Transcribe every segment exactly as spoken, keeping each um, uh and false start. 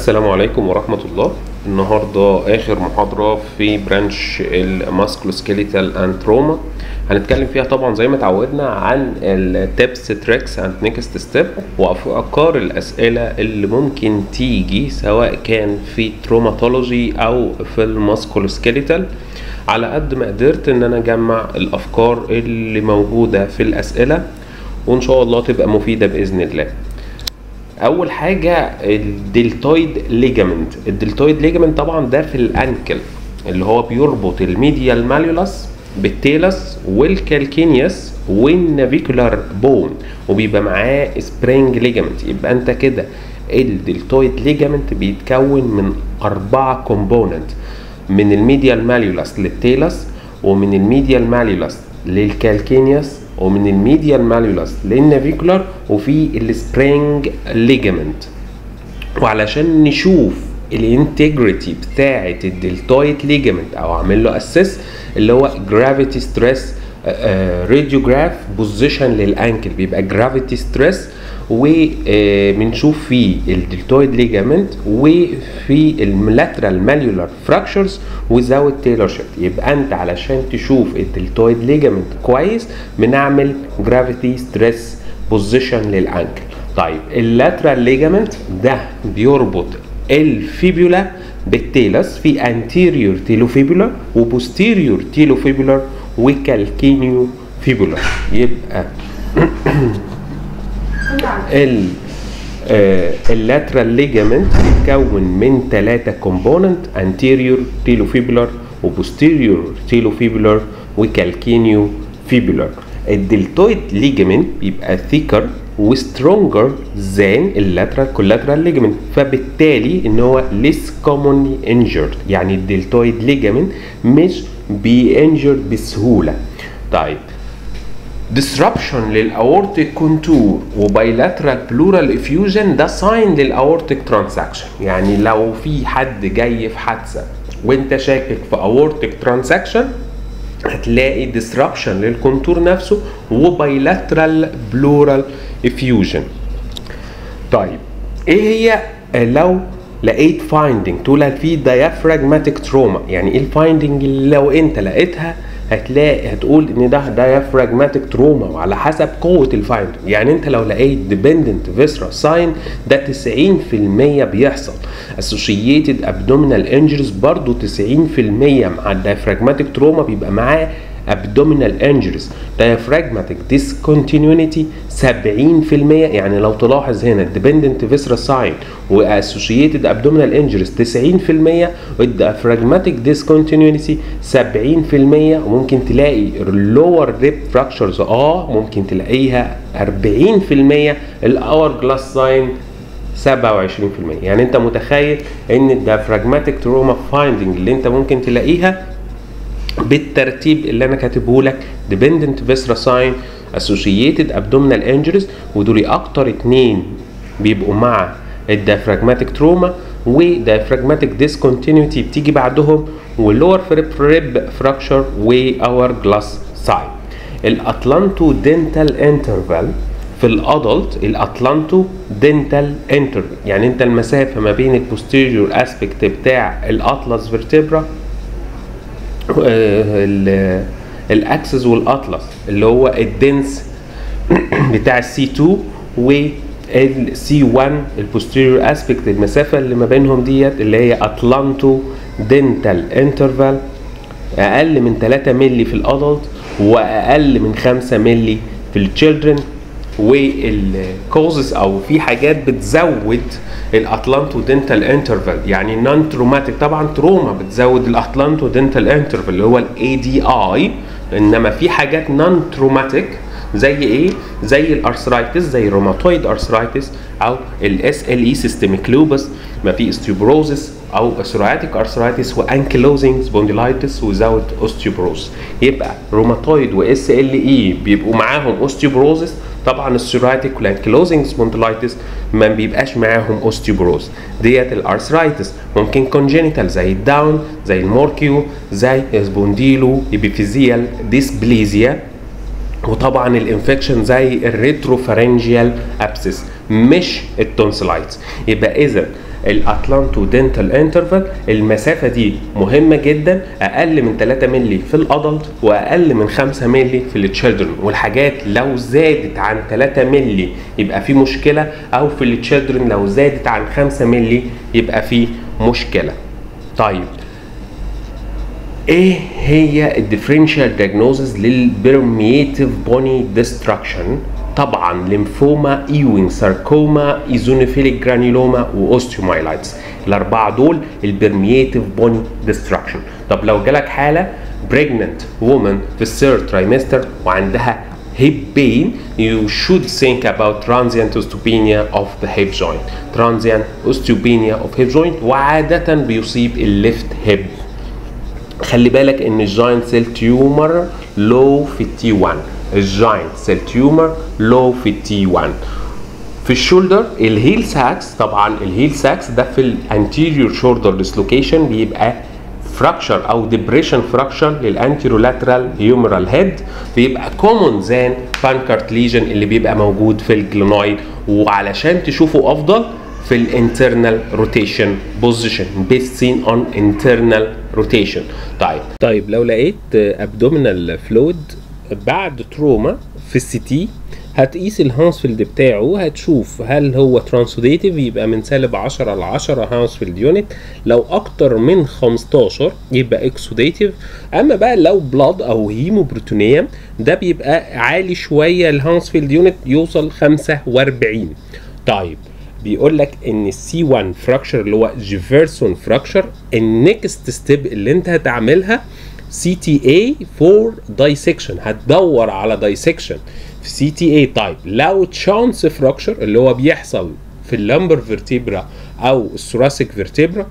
السلام عليكم ورحمة الله. النهاردة آخر محاضرة في برانش الماسكلوسكيليتال اند تروما، هنتكلم فيها طبعا زي ما اتعودنا عن التيبس تريكس اند نيكست ستيب وافكار الاسئلة اللي ممكن تيجي سواء كان في تروماتولوجي او في الماسكلوسكيليتال، على قد ما قدرت ان انا اجمع الافكار اللي موجودة في الاسئلة وان شاء الله تبقى مفيدة باذن الله. اول حاجه الدلتويد ليجامنت. الدلتويد ليجامنت طبعا ده في الانكل اللي هو بيربط الميديال ماليولس بالتيلس والكالكينيس والنافيكولار بون، وبيبقى معاه سبرينج ليجامنت. يبقى انت كده الدلتويد ليجامنت بيتكون من اربعه كومبوننت، من الميديال ماليولس للتيلس، ومن الميديال ماليولس للكالكينيس، ومن الميديال ماليولس للنافيكولار، وفي السبرينج ليجامنت. وعلشان نشوف الانتجريتي بتاعه الدلتويد ليجامنت او اعمل له اسس اللي هو جرافيتي ستريس راديوجراف بوزيشن للانكل، بيبقى جرافيتي ستريس وبنشوف فيه الدلتويد ليجامنت وفي اللاترال ماليولار فراكشرز وزاوية تايلر شيفت. يبقى انت علشان تشوف الدلتويد ليجامنت كويس بنعمل جرافيتي ستريس بوزيشن للانكل. طيب اللاترال ليجامنت ده بيربط الفيبولا بالتيلس في انتيريور تيلوفيبولار وبوستيريور تيلوفيبولار وكالكينيو فيبولار. يبقى اللاترال ليجامنت بيتكون من ثلاثه كومبوننت، انتيريور تيلوفيبولار وبوستيريور تيلوفيبولار وكالكينيو فيبولار. الدلتويد ليجامنت بيبقى ثيكر وسترونجر ذان اللاترال كولاترال ليجامنت، فبالتالي ان هو ليس كومونلي انجرد، يعني الدلتويد ليجامنت مش بينجرد بسهوله. طيب disruption للأورتيك كونتور وبايلاترال بلورال افيوجن ده ساين للأورتيك ترانساكشن، يعني لو في حد جاي في حادثه وانت شاكك في أورتيك ترانساكشن هتلاقي disruption للكونتور نفسه وبايلاترال بلورال افيوجن. طيب ايه هي لو لقيت فايندنج تقول في ديافراجماتيك تروما؟ يعني ايه الفايندنج اللي لو انت لقيتها هتلاقي هتقول ان ده ديافراجماتيك تروما؟ وعلى حسب قوه الفايندنج، يعني انت لو لقيت ديبندنت فيسرال ساين ده تسعين في المية بيحصل، اسوشييتد ابدومينال انجريز برضو تسعين في المية مع الديافراجماتيك تروما بيبقى معاه ابدومينال انجريز، ديافراجماتيك ديسكونتينيونيتي سبعين في المية. يعني لو تلاحظ هنا الديبندنت فيسرال ساين واسوشييتد ابدومينال انجريز تسعين في المية والديافراجماتيك ديسكونتينيونيتي سبعين في المية، وممكن تلاقي اللور ريب فراكشرز اه ممكن تلاقيها أربعين في المية، الاور جلاس ساين سبعة وعشرين في المية. يعني انت متخيل ان الديافراجماتيك تروما فايندنج اللي انت ممكن تلاقيها بالترتيب اللي انا كاتبه لك، ديبندنت فيسرا ساين، اسوشييتد ابدومينال انجريز، ودول اكتر اتنين بيبقوا مع الديافراجماتيك تروما، وديافراجماتيك ديسكونتينيوتي بتيجي بعدهم، واللور ريب فراكشر واور جلاس ساين. الاتلانتو دنتال انترفال في الادلت، الاتلانتو دنتال انترفال يعني انت المسافه ما بين البوستيريور اسبكت بتاع الاطلس فيرتبرا الاكسس والاطلس اللي هو الدنس بتاع السي اتنين والسي واحد البوستيريور اسبكت، المسافه اللي ما بينهم ديت اللي هي اتلانتو دنتال انترفال اقل من ثلاثة مللي في الادلت واقل من خمسة مللي في التشيلدرن. والكوزز او في حاجات بتزود الاتلانتو دنتال انترفال، يعني نون تروماتيك طبعا تروما بتزود الاتلانتو دنتال انترفال اللي هو الاي دي اي، انما في حاجات نون تروماتيك زي ايه؟ زي الارثرايتس، زي الروماتويد ارثرايتس او الاس ال اي سيستميك لوبس، ما في استيوبروزس او سورياتيك ارثرايتس وانكيلوزنج سبونديلايتس وزاوت اوستيوبروز. يبقى روماتويد واس ال اي بيبقوا معاهم اوستيوبروزس، طبعا السورياتيك والانكيلوزنج سبونديلايتس ما بيبقاش معاهم اوستيوبروز. ديت الارثرايتس ممكن كونجينيتال زي الداون زي الموركيو زي سبونديلو ايبيفيزيال ديسبليزيا، وطبعا الانفكشن زي الريتروفارنجيال ابسس مش التونسلايتس. يبقى اذا الاتلانتو دنتال انترفال. المسافه دي مهمه جدا، اقل من ثلاثة مللي في الادلت واقل من خمسة مللي في التشيلدرن، والحاجات لو زادت عن ثلاثة مللي يبقى في مشكله، او في التشيلدرن لو زادت عن خمسة مللي يبقى في مشكله. طيب ايه هي الديفرنشال دياجنوزز للبيرمياتيف بوني ديستراكشن؟ طبعا ليمفوما، ايوينج ساركوما، ايزونوفيليك جرانيولوما، واوستيومايلايتس، الاربعه دول البيرمياتيف بوني ديستراكشن. طب لو جالك حاله بريجننت وومن في الثيرد ترايمستر وعندها hip pain, you should think about transient osteopenia of the hip joint. transient osteopenia of hip joint وعاده بيصيب الليفت هيب. خلي بالك ان الجاينت سيل تيومر لو في التي واحد، الجاينت سيل تيومر لو في التي واحد. في الشولدر الهيل ساكس، طبعا الهيل ساكس ده في الانتيريور شولدر ديسلوكيشن بيبقى فراكشر او ديبريشن فراكشر للانتيرولاترال هيومرال هيد، بيبقى كومون زان بانكارت ليجن اللي بيبقى موجود في الجلونويد. وعلشان تشوفه افضل في الانترنال روتيشن بوزيشن بيست سين اون انترنال روتيشن. طيب طيب لو لقيت ابدومينال فلويد بعد تروما في السي تي، هتقيس الهانسفيلد بتاعه، هتشوف هل هو ترانسوديتيف يبقى من سالب عشرة ل عشرة هانسفيلد يونت، لو اكتر من خمستاشر يبقى اكسوديتيف. اما بقى لو بلاد او هيموبروتينيا ده بيبقى عالي شويه، الهانسفيلد يونت يوصل خمسة واربعين. طيب بيقول لك ان السي واحد فراكشر اللي هو جيفرسون فراكشر، النكست ستيب اللي انت هتعملها سي تي اي فور دايسكشن، هتدور على دايسكشن في سي تي اي. طيب لو تشانس فراكشر اللي هو بيحصل في اللامبر فيرتيبرا او الثوراسيك فيرتيبرا،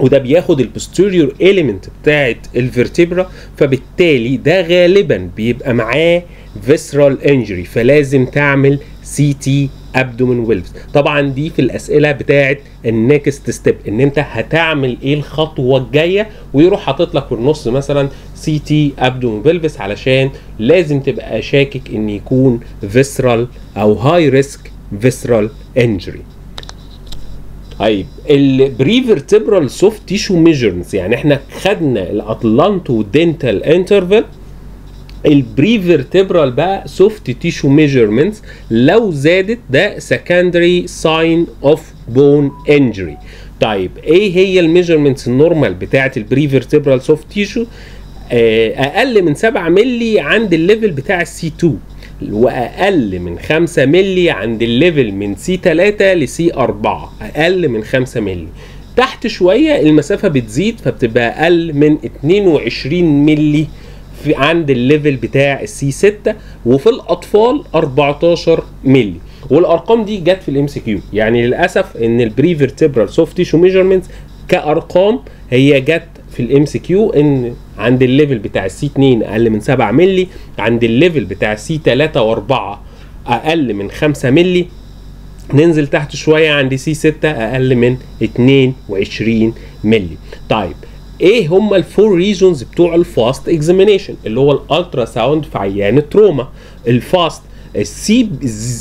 وده بياخد البوستيريور اليمنت بتاعت الفيرتيبرا، فبالتالي ده غالبا بيبقى معاه فيسرال انجري، فلازم تعمل سي تي ابدومين ويلفز. طبعا دي في الاسئله بتاعت النكست ستيب، ان انت هتعمل ايه الخطوه الجايه، ويروح حاطط لك في النص مثلا سي تي ابدومين ويلفز، علشان لازم تبقى شاكك ان يكون فيسرال او هاي ريسك فيسرال انجري. طيب البريفيرتيبرال سوفت تيشو ميجرنز، يعني احنا خدنا الاتلانتو دنتال انترفال، البريفيرتيبرال بقى سوفت تيشو ميجرمنتس لو زادت ده سكندري ساين اوف بون انجري. طيب ايه هي الميجرمنتس النورمال بتاعه البريفيرتيبرال سوفت تيشو؟ اقل من سبعة مللي عند الليفل بتاع السي اتنين، واقل من خمسة مللي عند الليفل من سي تلاتة لسي اربعة، اقل من خمسة مللي. تحت شويه المسافه بتزيد فبتبقى اقل من اتنين وعشرين مللي في عند الليفل بتاع السي ستة، وفي الاطفال اربعتاشر مللي. والارقام دي جت في الام سي كيو، يعني للاسف ان البريفيرتيبرال سوفت تيشو ميجرمنتس كارقام هي جت في الام سي كيو، ان عند الليفل بتاع السي اتنين اقل من سبعة مللي، عند الليفل بتاع السي تلاتة و4 اقل من خمسة مللي، ننزل تحت شويه عند سي ستة اقل من اتنين وعشرين مللي. طيب ايه هم الفور ريزونز بتوع الفاست اكزامينيشن اللي هو الالترا ساوند في عيان التروما؟ الفاست السي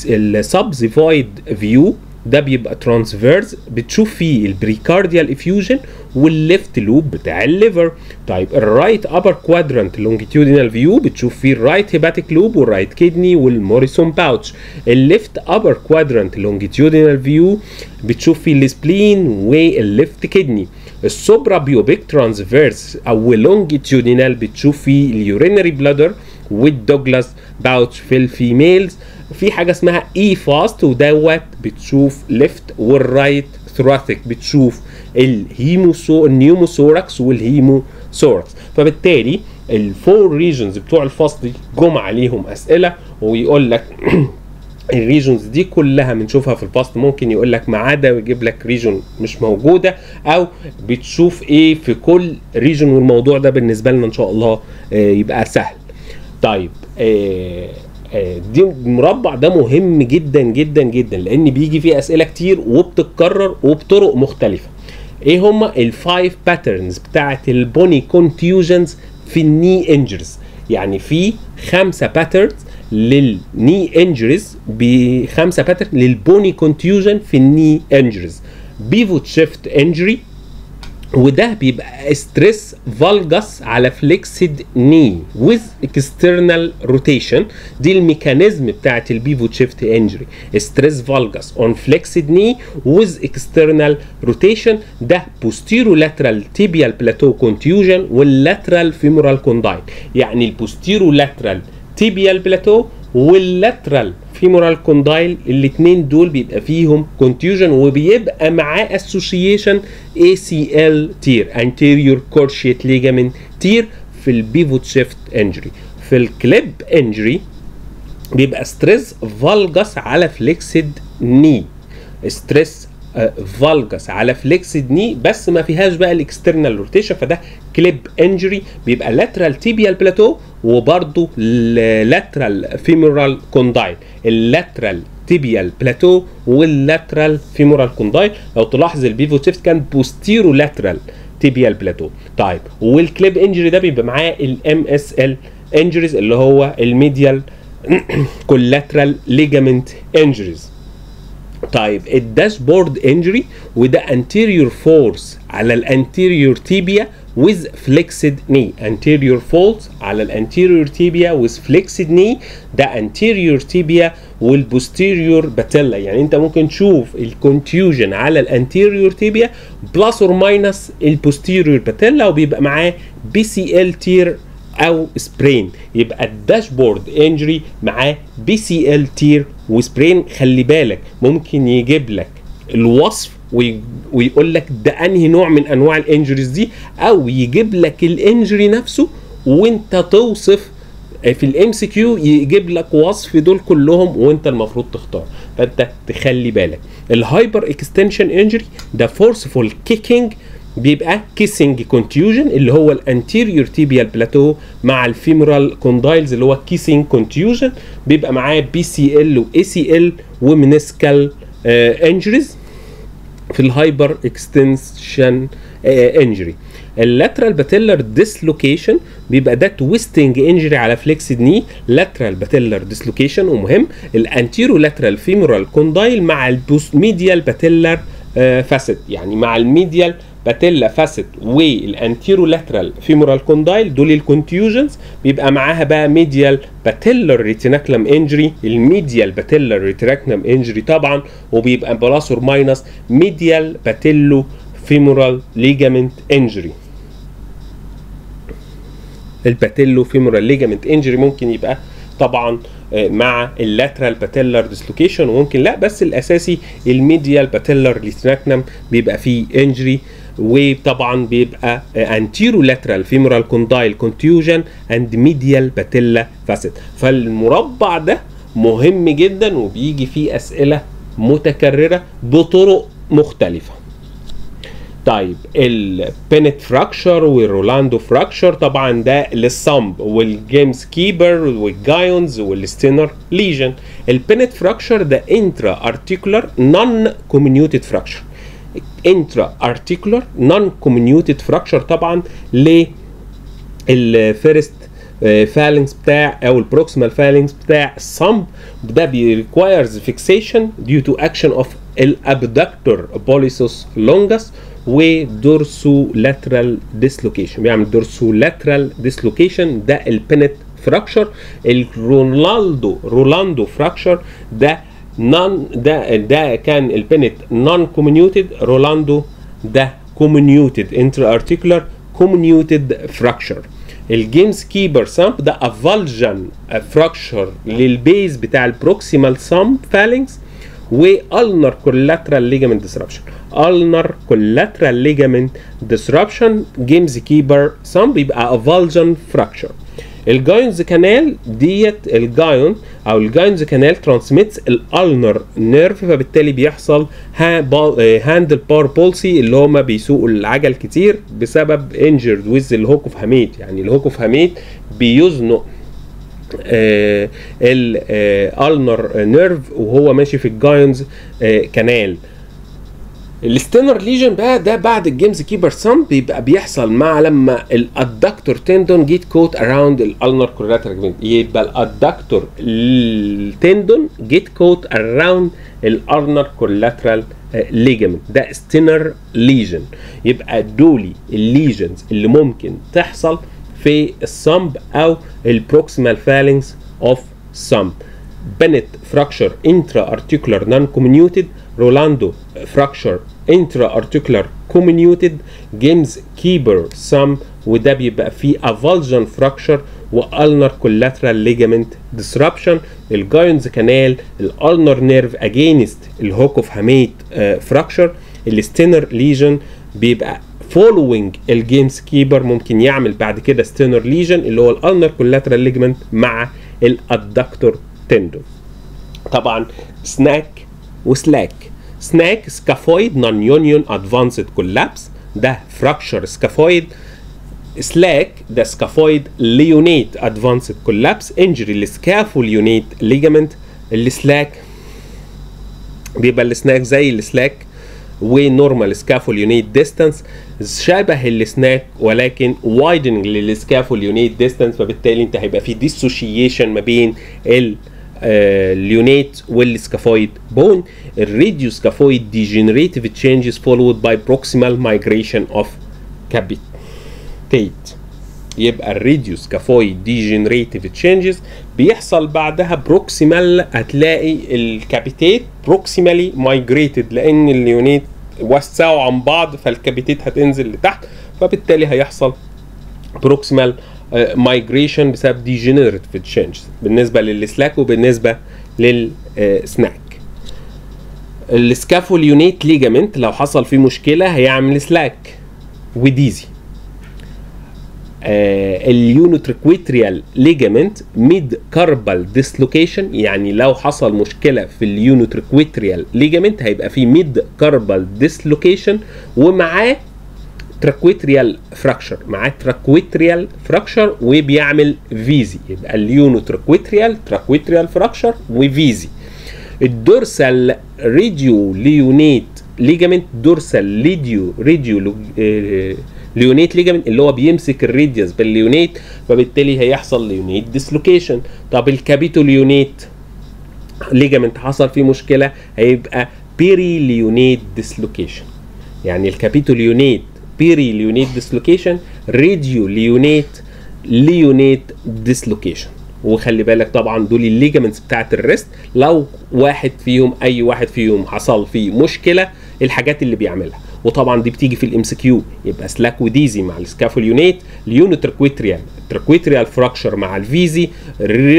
السبزيفايد فيو ده بيبقى ترانسفيرز، بتشوف فيه البريكارديال افيوجن والليفت لوب بتاع الليفر. طيب الرايت ابر كوادرانت لونجيتيودينال فيو، بتشوف فيه الرايت هيباتيك لوب والرايت كيدني والموريسون باوتش. الليفت ابر كوادرانت لونجيتيودينال فيو بتشوف فيه السبلين والليفت كيدني. السوبرا بيوبيك ترانسفيرس او لونجيتيودينال بتشوف فيه اليورينري بلادر والدوجلاس باوتش في الفيميلز. في حاجه اسمها اي فاست ودوت بتشوف ليفت، والرايت ثوراسيك بتشوف الهيموسو النيوموثوركس والهيموثوركس. فبالتالي الفور ريجنز بتوع الفاست دي جم عليهم اسئله، ويقول لك الريجونز دي كلها بنشوفها في الفاست، ممكن يقول لك ما عدا ويجيب لك ريجون مش موجوده، او بتشوف ايه في كل ريجون. والموضوع ده بالنسبه لنا ان شاء الله يبقى سهل. طيب دي المربع ده مهم جدا جدا جدا، لان بيجي فيه اسئله كتير وبتتكرر وبطرق مختلفه. ايه هما الفايف باترنز بتاعه البوني كونتيوجنز في الني انجرز؟ يعني في خمسه باترنز للني انجريز، بخمسه باترن للبوني كونتيوجن في الني انجريز. بيفوت شيفت انجري، وده بيبقى ستريس فالجس على فليكسد ني ويز اكسترنال روتيشن. دي الميكانيزم بتاعت البيفوت شيفت انجري، ستريس فالجس اون فليكسد ني ويز اكسترنال روتيشن. ده بوستيرو لاترال تيبيال بلاتو كونتيوجن واللاترال فيمورال كونداين. يعني البوستيرو لاترال تيبيال بلاتو واللاترال فيمورال كوندايل الاثنين دول بيبقى فيهم كونتيوجن، وبيبقى معاه اسوشيشن اي سي ال تير انتيريور كورشيت ليجامنت تير في البيفوت شيفت انجري. في الكليب انجري بيبقى ستريس فالجس على فليكسد ني، ستريس فالجس على فليكسد ني بس ما فيهاش بقى الاكسترنال روتيشن، فده كليب انجري بيبقى لاترال تيبيال بلاتو وبرضه لاترال فيمورال كوندايل، اللاترال تيبيال بلاتو واللاترال فيمورال كوندايل. لو تلاحظ البيفوت شيفت كان بوستيرو لاترال تيبيال بلاتو. طيب والكليب انجري ده بيبقى معاه الام اس ال انجريز اللي هو الميديال كولاترال ليجامنت انجريز. طيب الداشبورد انجري وده انتيريور فورس على الانتيريور تيبيا with flexed knee، anterior fault على الانتيريور تيبيا with flexed knee. ده anterior tibia والposterior patella. يعني انت ممكن تشوف الكونتيوجن على الانتيريور تيبيا بلس اور ماينس البوستيريور باتيلا وبيبقى معاه بي سي ال تير او سبرين. يبقى الداشبورد انجري معاه بي سي ال تير وسبرين. خلي بالك ممكن يجيب لك الوصف ويقول لك ده انهي نوع من انواع الانجريز دي، او يجيب لك الانجري نفسه وانت توصف في الام سي كيو، يجيب لك وصف دول كلهم وانت المفروض تختار، فانت تخلي بالك. الهايبر اكستنشن انجري ده فورسفول كيكينج بيبقى كيسنج كونتيوجن اللي هو الانتيريور تيبيال بلاتو مع الفيمورال كوندايلز اللي هو كيسنج كونتيوجن، بيبقى معاه بي سي ال واي سي ال ومنسكال انجريز في الهايبر اكستنشن انجري. اللاترال باتيلر ديسلوكيشن بيبقى ده تويستنج انجري على فليكسد ني، لاترال باتيلر ديسلوكيشن ومهم الانتيرو لاترال فيمورال كوندايل مع الميديال باتيلر فاسد. يعني مع الميديال باتيلا فاسد والانتيرو لاترال فيمورال كوندايل دول الكونتيوجنز، بيبقى معاها بقى ميديال باتيلر ريتيناكلم انجري، الميديال باتيلر ريتيناكلم انجري طبعا، وبيبقى بلاس اور ماينس ميديال باتيلو فيمورال ليجامنت انجري. الباتيلو فيمورال ليجامنت انجري ممكن يبقى طبعا مع اللاترال باتيلر ديسلوكيشن وممكن لا، بس الاساسي الميديال باتيلر ريتيناكلم بيبقى فيه انجري، وطبعا بيبقى انتيرو لاترال فيمورال كوندايل كونتيوجن اند ميديال باتيلا فاسد. فالمربع ده مهم جدا وبيجي فيه اسئله متكرره بطرق مختلفه. طيب البينت فراكشر والرولاندو فراكشر طبعا ده للصمب والجيمس كيبر والجايونز والستينر ليجن. البينت فراكشر ده انترا ارتيكولار نون كومينيوتد فراكشر، انترا ارتيكولار نون كومينيوتد فراكشر طبعا للفيرست فالنس بتاع او البروكسيمال فالنس بتاع الصمب. ده بيريكوايرز فيكسيشن ديو تو اكشن اوف الابدكتور بوليسوس لونجس ودورسو لاترال ديسلوكيشن، بيعمل دورسو لاترال ديسلوكيشن. ده البينت فراكشر. الرونالدو رولاندو فراكشر ده نون، ده ده كان البينت نون كومينيوتد، رولاندو ده كومينيوتد انتر ارتيكولار كومينيوتد فراكشر. الجيمس كيبر سامب ده افالجن فراكشر للبيز بتاع البروكسيمال سامب فالنكس والنر كولاترال ليجامنت ديسربشن، النر كولاترال ليجامنت ديسربشن جيمز كيبر سام بيبقى افالجن فراكشر. الجايونز كانال ديت الجايون او الجايونز كانال ترانسميتس الالنر نيرف، فبالتالي بيحصل هاندل بار بولسي اللي هما بيسوقوا العجل كتير بسبب انجرد ويز الهوك اوف هاميت. يعني الهوك اوف هاميت بيزنق آه الالنر نيرف وهو ماشي في الجايونز آه كانال. الاستينر ليجن بقى ده بعد الجيمز كيبر سام بيبقى بيحصل مع لما الادكتور تندون جيت كوت اراوند الالنر كورلاترال جوينت، يبقى الادكتور تندون جيت كوت اراوند الالنر كورلاترال ليجمنت، ده استينر ليجن. يبقى دولي الليجنز اللي ممكن تحصل في الصمب او البروكسيمال فالنكس اوف صمب. بنت فراكشر انترا ارتيكولار نون كومينيوتد، رولاندو فراكشر انترا ارتيكولار كومينيوتد، جيمز كيبر سام، وده بيبقى فيه افالجن فراكشر والنر كولاترال ليجامنت ديسربشن. الجاينز كانال، الالنر نيرف اجينست الهوكوف هاميت فراكشر. الاستينر ليجن بيبقى فولوينج الجيمز كيبر، ممكن يعمل بعد كده استينر ليجن اللي هو الالنر كولاترال ليجامنت مع الادكتور تندون. طبعا سناك وسلاك، سناك سكافويد نون يونيون ادفانسد كولابس، ده فراكشر سكافويد. سلاك ده سكافويد ليونيت ادفانسد كولابس، انجري للسكافوليونيت ليجامنت. السلاك بيبقى السناك زي السلاك ونورمال سكافوليونيت ديستانس، شبه السناك ولكن وايدنج للسكافوليونيت ديستانس، فبالتالي انت هيبقى في ديسوشيشن ما بين ال اليونيت والسكافويد بون. الراديو سكافويد ديجنريتيف تشينجز فولود باي بروكسيمال مايجريشن اوف كابيتيت. يبقى الراديو سكافويد ديجنريتيف تشينجز بيحصل بعدها بروكسيمال، هتلاقي الكابيتيت بروكسيمالي مايجريتد لان اليونيت وسعوا عن بعض فالكابيتيت هتنزل لتحت، فبالتالي هيحصل بروكسيمال مايجريشن uh, بسبب ديجنريتيف تشينجز بالنسبه للسلاك وبالنسبه للسناك. السكافوليونيت ليجامنت لو حصل فيه مشكله هيعمل سلاك وديزي. uh, اليونوتريكويتريال ليجامنت ميد كاربال ديسلوكيشن، يعني لو حصل مشكله في اليونوتريكويتريال ليجامنت هيبقى فيه ميد كاربال ديسلوكيشن ومعاه تراكويتريال فراكشر، معاه تراكويتريال فراكشر وبيعمل فيزي. يبقى اليونو تراكويتريال تراكويتريال فراكشر وفيزي. الدورسال ريديو ليونيت ليجامنت، دورسال ليديو ريديو ليونيت ليجامنت اللي هو بيمسك الريديوس بالليونيت، فبالتالي هيحصل ليونيت ديسلوكيشن. طب الكابيتو ليونيت ليجامنت حصل فيه مشكله هيبقى بيري ليونيت ديسلوكيشن، يعني الكابيتو ليونيت بيري ليونيت ديسلوكيشن، راديو ليونيت ليونيت ديسلوكيشن. وخلي بالك طبعا دول الليجامنتس بتاعت الريست، لو واحد فيهم اي واحد فيهم حصل فيه مشكله الحاجات اللي بيعملها، وطبعا دي بتيجي في الام سي كيو. يبقى سلاك وديزي مع السكافوليونيت، اليونوتركويتريال تركويتريال فراكشر مع الفيزي،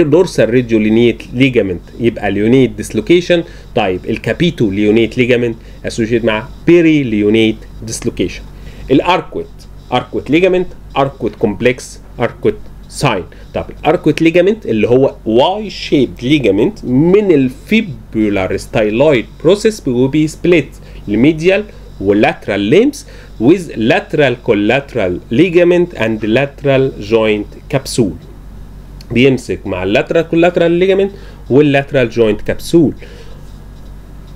دورسال راديو ليونيت ليجامنت يبقى ليونيت ديسلوكيشن. طيب الكابيتو ليونيت ليجامنت اسوشيت مع بيري ليونيت ديسلوكيشن. الاركوت، اركوت ليجامنت، اركوت كومبلكس، اركوت ساين. طب الاركوت ليجامنت اللي هو واي شيبد ليجامنت من الفيبولار ستايلويد بروسيس، وبي سبليت الميديال واللاترال ليمس ويز لاترال كولاترال ليجامنت اند لاترال جوينت كابسول. بيمسك مع اللاترال كولاترال ليجامنت واللاترال جوينت كابسول،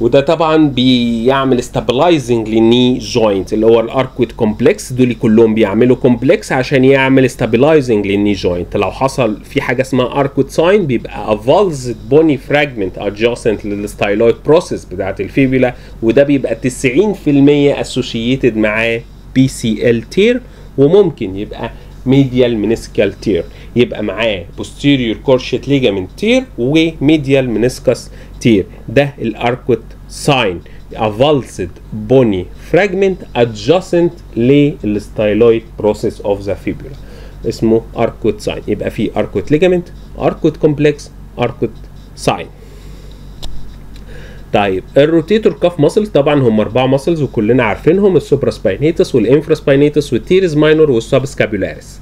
وده طبعا بيعمل ستابلايزنج للني جوينت اللي هو الاركويد كومبلكس. دول كلهم بيعملوا كومبلكس عشان يعمل ستابلايزنج للني جوينت. لو حصل في حاجه اسمها اركويد ساين بيبقى افالزد بوني فراجمنت ادجاسنت للستايلويد بروسيس بتاعه الفيبولا، وده بيبقى تسعين في المية اسوشيتد معاه بي سي ال تير، وممكن يبقى ميديال منسكال تير، يبقى معاه بوستيريور كورشيت ليجامنت تير وميديال منسكس تير. ده الاركوت ساين، افالسد بوني فراجمنت ادجاسنت للستايلويد بروسيس اوف ذا فيبولا، اسمه اركوت ساين. يبقى في اركوت ليجامنت، اركوت كومبلكس، اركوت ساين. طيب الروتيتور كاف ماسلز، طبعا هم اربع ماسلز وكلنا عارفينهم، السوبرا سباينيتس والانفرا سباينيتس والتيرز ماينور والسابسكابيولاريس.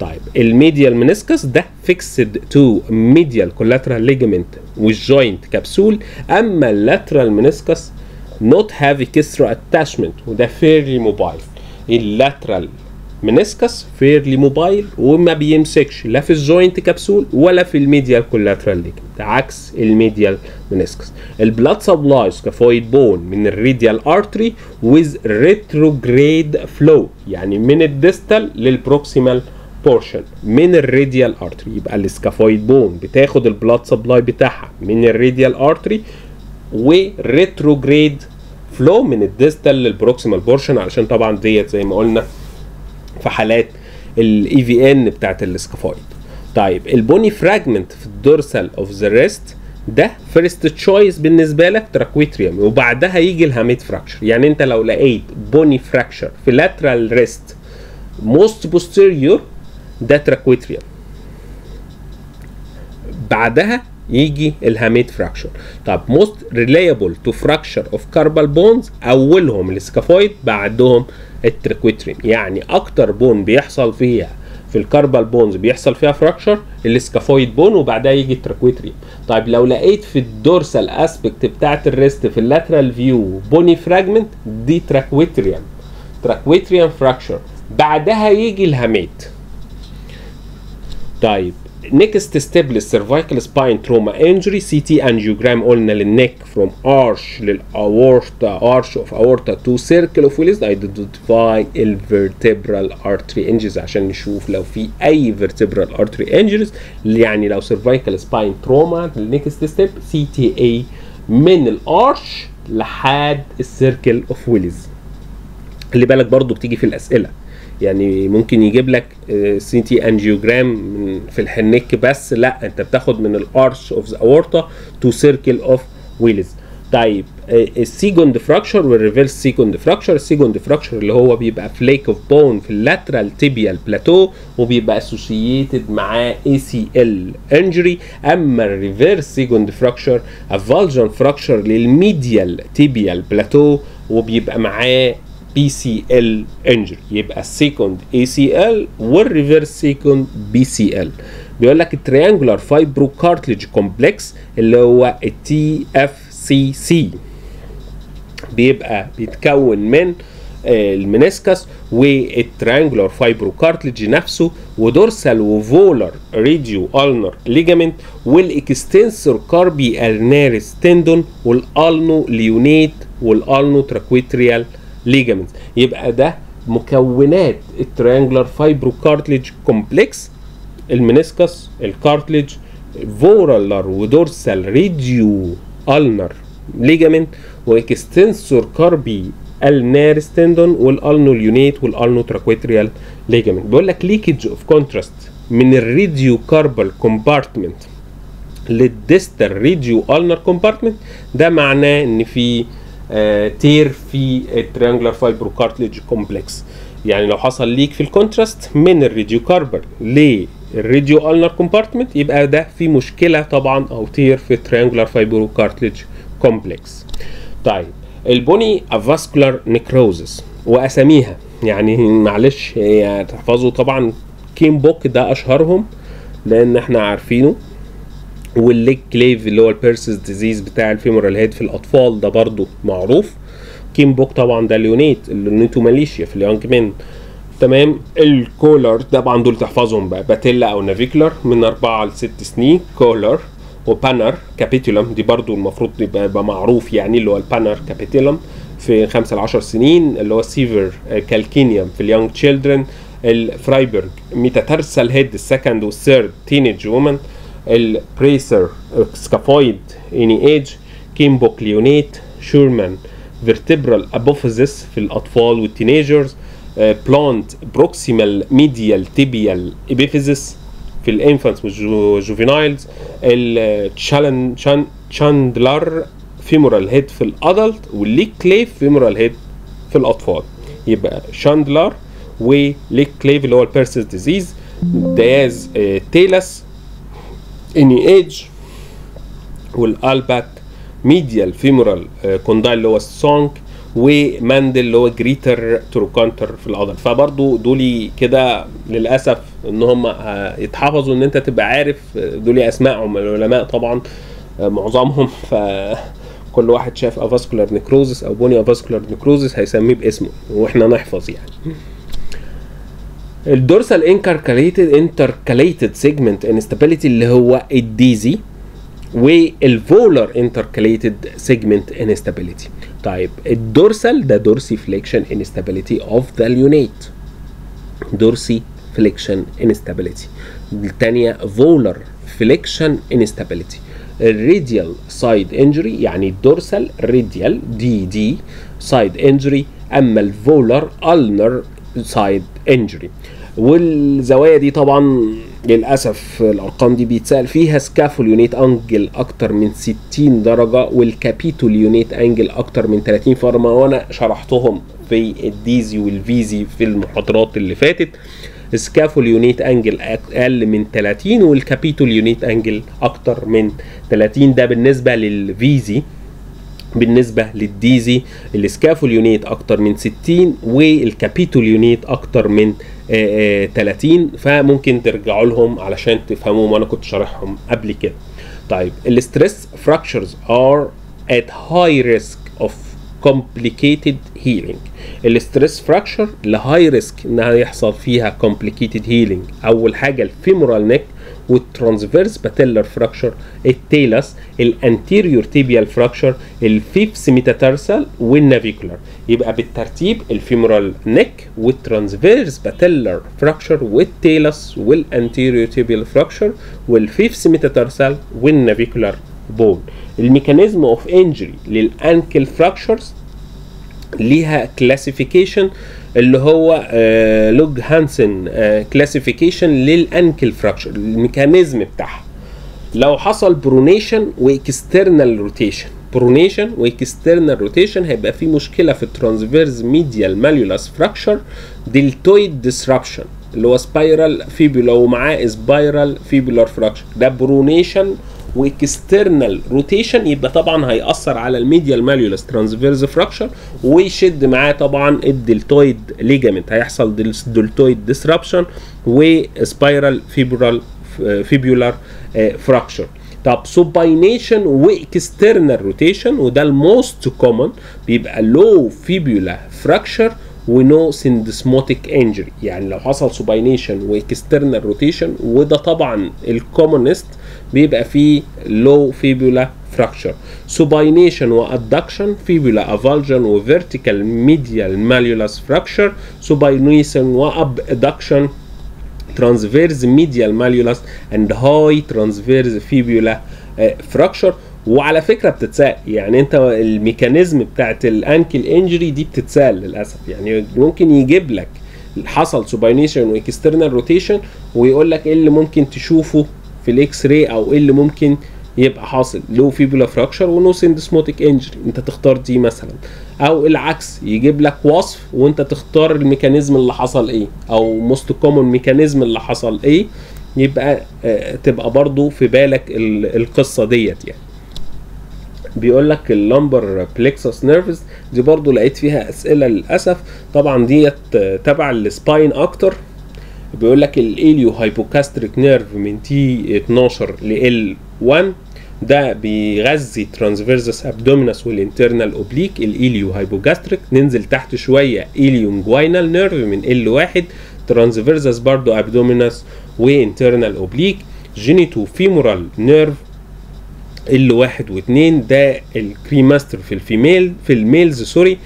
طيب الميديال منسكس ده فيكسد تو ميديال كولاترال ليجمنت والجوينت كبسول، اما اللاترال منسكس نوت هافي كسر اتاشمنت وده فيرلي موبايل. اللاترال منسكس فيرلي موبايل وما بيمسكش لا في الجوينت كبسول ولا في الميديال كولاترال ليجمنت عكس الميديال منسكس. البلاد سبلايز كفويد بون من الريديال ارتري ويز ريتروجريد فلو، يعني من الديستال للبروكسيمال بورشن من الريديال ارتري. يبقى السكافويد بون بتاخد البلاد سبلاي بتاعها من الريديال ارتري وريتروجريد فلو من الديستال للبروكسيمال بورشن، علشان طبعا ديت زي ما قلنا في حالات الاي في ان بتاعت السكافويد. طيب البوني فراجمنت في الدورسال اوف ذا ريست ده فيرست تشويس بالنسبه لك تراكويتريوم، وبعدها يجي الهاميت فراكشر. يعني انت لو لقيت بوني فراكشر في لاترال ريست موست بوستيريور ده تراكويتريوم، بعدها يجي الهاميت فراكشر. طب موست ريليبل تو فراكشر اوف كاربال بونز اولهم السكافويد بعدهم التراكويتريوم، يعني اكتر بون بيحصل فيها في الكاربال بونز بيحصل فيها فراكشر السكافويد بون وبعدها يجي التراكويتريوم. طيب لو لقيت في الدورسال اسبكت بتاعت الريست في اللاترال فيو بوني فراجمنت دي تراكويتريوم، تراكويتريوم فراكشر بعدها يجي الهاميت. طيب نيكست ستيب للسيرفايكال سباين تروما انجري سي تي انجيوجرام، قلنا للنك فروم ارش للاورتا، ارش اوف اورتا تو سيركل اوف ويلز، ايدنتيفاي الفيرتبرال ارتري انجريز عشان نشوف لو في اي فيرتبرال ارتري انجريز. يعني لو سيرفايكال سباين تروما النيكست ستيب سي تي اي من الارش لحد السيركل اوف ويلز. خلي بالك برضو بتيجي في الاسئله، يعني ممكن يجيب لك سي تي انجيوجرام في الحنك بس، لا انت بتاخد من الارش اوف ذا اورتا تو سيركل اوف ويلز. طيب السيجوند فراكشر والريفيرس سيجوند فراكشر، السيجوند فراكشر اللي هو بيبقى فليك اوف بون في اللاترال تيبيال بلاتو وبيبقى اسوسييتد معاه اي سي ال انجري. اما الريفيرس سيجوند فراكشر افالجن فراكشر للميديال تيبيال بلاتو وبيبقى معاه بي سي ال انجري. يبقى السيكوند اي سي ال والريفيرس سيكوند بي سي ال. بيقول لك التريانجولار فايبرو كارتليج كومبلكس اللي هو التي اف سي سي بيبقى بيتكون من المنسكس والتريانجولار فايبرو كارتليج نفسه ودورسال وفولر ريديو النر ليجامنت والاكستنسور كاربي الناريس تندون والالنو ليونيت والالنو تراكويتريال ليجامنت. يبقى ده مكونات التريانجلر فايبرو كارتليج كومبلكس، المنسكس، الكارتليج، فورالر ودورسال ريديو النر ليجامنت واكستنسور كاربي الناريس تندون والالنوليونيت والالنو تراكويتريال ليجامنت. بيقول لك ليكج اوف كونتراست من الريديو كاربال كومبارتمنت للديستال ريديو النر كومبارتمنت، ده معناه ان في آه تير في التريانجلر فايبرو كارتليج كومبلكس. يعني لو حصل ليك في الكونتراست من الريديو كاربر للريديو النر كومبارتمنت يبقى ده في مشكله طبعا او تير في التريانجلر فايبرو كارتليج كومبلكس. طيب البوني افاسكولار نيكروزس واساميها، يعني معلش تحفظوا طبعا كيم بوك ده اشهرهم لان احنا عارفينه، والليج كليف اللي هو البيرسيس ديزيز بتاع الفيمورال هيد في الاطفال ده برضو معروف. كيم بوك طبعا ده ليونيت الليونيتوماليشيا في اليونج مان، تمام. الكولر طبعا دول تحفظهم بقى، باتيلا او نافيكلر من اربعه لست سنين كولر، وبانر كابيتولم دي برضو المفروض يبقى معروف، يعني اللي هو البانر كابيتولم في خمسه ل عشر سنين، اللي هو سيفر كالكينيوم في اليونج تشيلدرن، الفرايبرج ميتاتارسال هيد السكند والثيرد تينيج وومن، البريسر سكافويد اني ايج، كيمبوك ليونيت، شورمان فيرتبرال ابوفيزس في الاطفال والتينيجرز، بلونت بروكسيمال ميديال تيبيال ابيفيزس في الانفانتس والجوفينايلز، التشاندلر فيمورال هيد في الادلت، والليك كليف فيمورال هيد في الاطفال. يبقى شاندلر وليك كليف اللي هو البيرسيس ديزيز، دياز تيلس اني ايج، والالباك ميديال فيمورال كوندايل اللي هو السونك، وماندل اللي هو جريتر تروكانتر في العضل. فبرضو دول كده للاسف ان هم يتحفظوا، ان انت تبقى عارف دول اسمائهم العلماء طبعا معظمهم، فكل واحد شاف افاسكولار نيكروزس او بوني افاسكولار نيكروزس هيسميه باسمه واحنا نحفظ يعني. الدورسال انكركليتد انتركليتد سيجمنت انستابيليتي اللي هو الديزي، والفولر انتركليتد سيجمنت انستابيليتي. طيب الدورسال ده دورسي فليكشن انستابيليتي اوف ذا اليونيت، دورسي فليكشن انستابيليتي. الثانيه فولر فليكشن انستابيليتي. الريديال سايد انجري، يعني الدورسال ريديال دي دي سايد انجري، اما الفولر النر سايد انجري. والزوايا دي طبعا للاسف الارقام دي بيتسال فيها، سكافول يونيت انجل اكتر من ستين درجه، والكابيتول يونيت انجل اكتر من ثلاثين فارما، وانا شرحتهم في الديزي والفيزي في المحاضرات اللي فاتت. سكافول يونيت انجل اقل من ثلاثين، والكابيتول يونيت انجل اكتر من ثلاثين. ده بالنسبه للفيزي. بالنسبه للديزي السكافول يونيت اكتر من ستين، والكابيتول يونيت اكتر من ثلاثين، فممكن ترجعوا لهم علشان تفهموهم، وانا كنت شارحهم قبل كده. طيب الستريس فراكشرز ار ات هاي ريسك اوف complicated healing. الستريس فراكشر لهاي ريسك انها يحصل فيها complicated healing. اول حاجه الفيمورال نيك، والترانسفيرس باتيلر فراكشر، التيلس، الانتيريور تيبيال فراكشر، الفيفس ميتاتارسال، والنافيكولار. يبقى بالترتيب الفيمورال نيك والترانسفيرس باتيلر فراكشر والتيلس والانتيريور تيبيال فراكشر والفيفس ميتاتارسال والنافيكولار بون. الميكانيزم اوف انجري للانكل فراكشرز ليها كلاسيفيكيشن اللي هو آه لوج هانسن آه كلاسيفيكيشن للانكل فراكشر. الميكانيزم بتاعها لو حصل برونيشن واكسترنال روتيشن، برونيشن واكسترنال روتيشن هيبقى في مشكله في الترانسفيرس ميديال ماليولاس فراكشر، دلتويد ديسربشن اللي هو سبايرال فيبولا ومعاه سبايرال فيبولار فراكشر. ده برونيشن واكسترنال روتيشن، يبقى طبعا هيأثر على الميديال ماليولس ترانسفيرس فراكشر، ويشد معاه طبعا الدلتويد ليجامنت، هيحصل دلتويد ديسربشن وسبايرال فيبرال فيبيولار فراكشر. طب سوباينيشن واكسترنال روتيشن، وده الموست كومن، بيبقى لو فيبيولا فراكشر ونو سندسموتيك انجري، يعني لو حصل سوباينيشن واكسترنال روتيشن، وده طبعا الكومونست، بيبقى فيه لو فيبولا فراكشر. سوباينيشن وادكشن، فيبولا افالجن وفيرتيكال ميديال ماليولاس فراكشر. سوباينيشن وابدكشن، ترانسفيرس ميديال ماليولاس اند هاي ترانسفيرس فيبولا فراكشر. وعلى فكره بتتسال، يعني انت الميكانيزم بتاعت الانكل انجري دي بتتسال للاسف، يعني ممكن يجيب لك حصل سوباينيشن واكسترنال روتيشن ويقول لك ايه اللي ممكن تشوفه في الاكس راي، او ايه اللي ممكن يبقى حاصل، لو فيبولا فراكشر ونو سندسموتيك انجري، انت تختار دي مثلا، او العكس يجيب لك وصف وانت تختار الميكانيزم اللي حصل ايه، او موست كومون ميكانيزم اللي حصل ايه. يبقى آه تبقى برضو في بالك القصه ديت. يعني بيقول لك اللامبر بلكسس نيرفز دي برضو لقيت فيها اسئله للاسف، طبعا ديت تبع السباين اكتر. بيقول لك الاليو هايبوكاستريك نيرف من تي اتناشر ل ال واحد، ده بيغذي ترانسفيرسس ابدومينس والانترنال اوبليك. الاليو هايبوكاستريك، ننزل تحت شويه اليو انجوينال نيرف من ال واحد، ترانسفيرسس برضو ابدومينس وانترنال اوبليك. جينيتو فيمورال نيرف ال واحد و2، ده الكريماستر في الفيميل في الميلز سوري.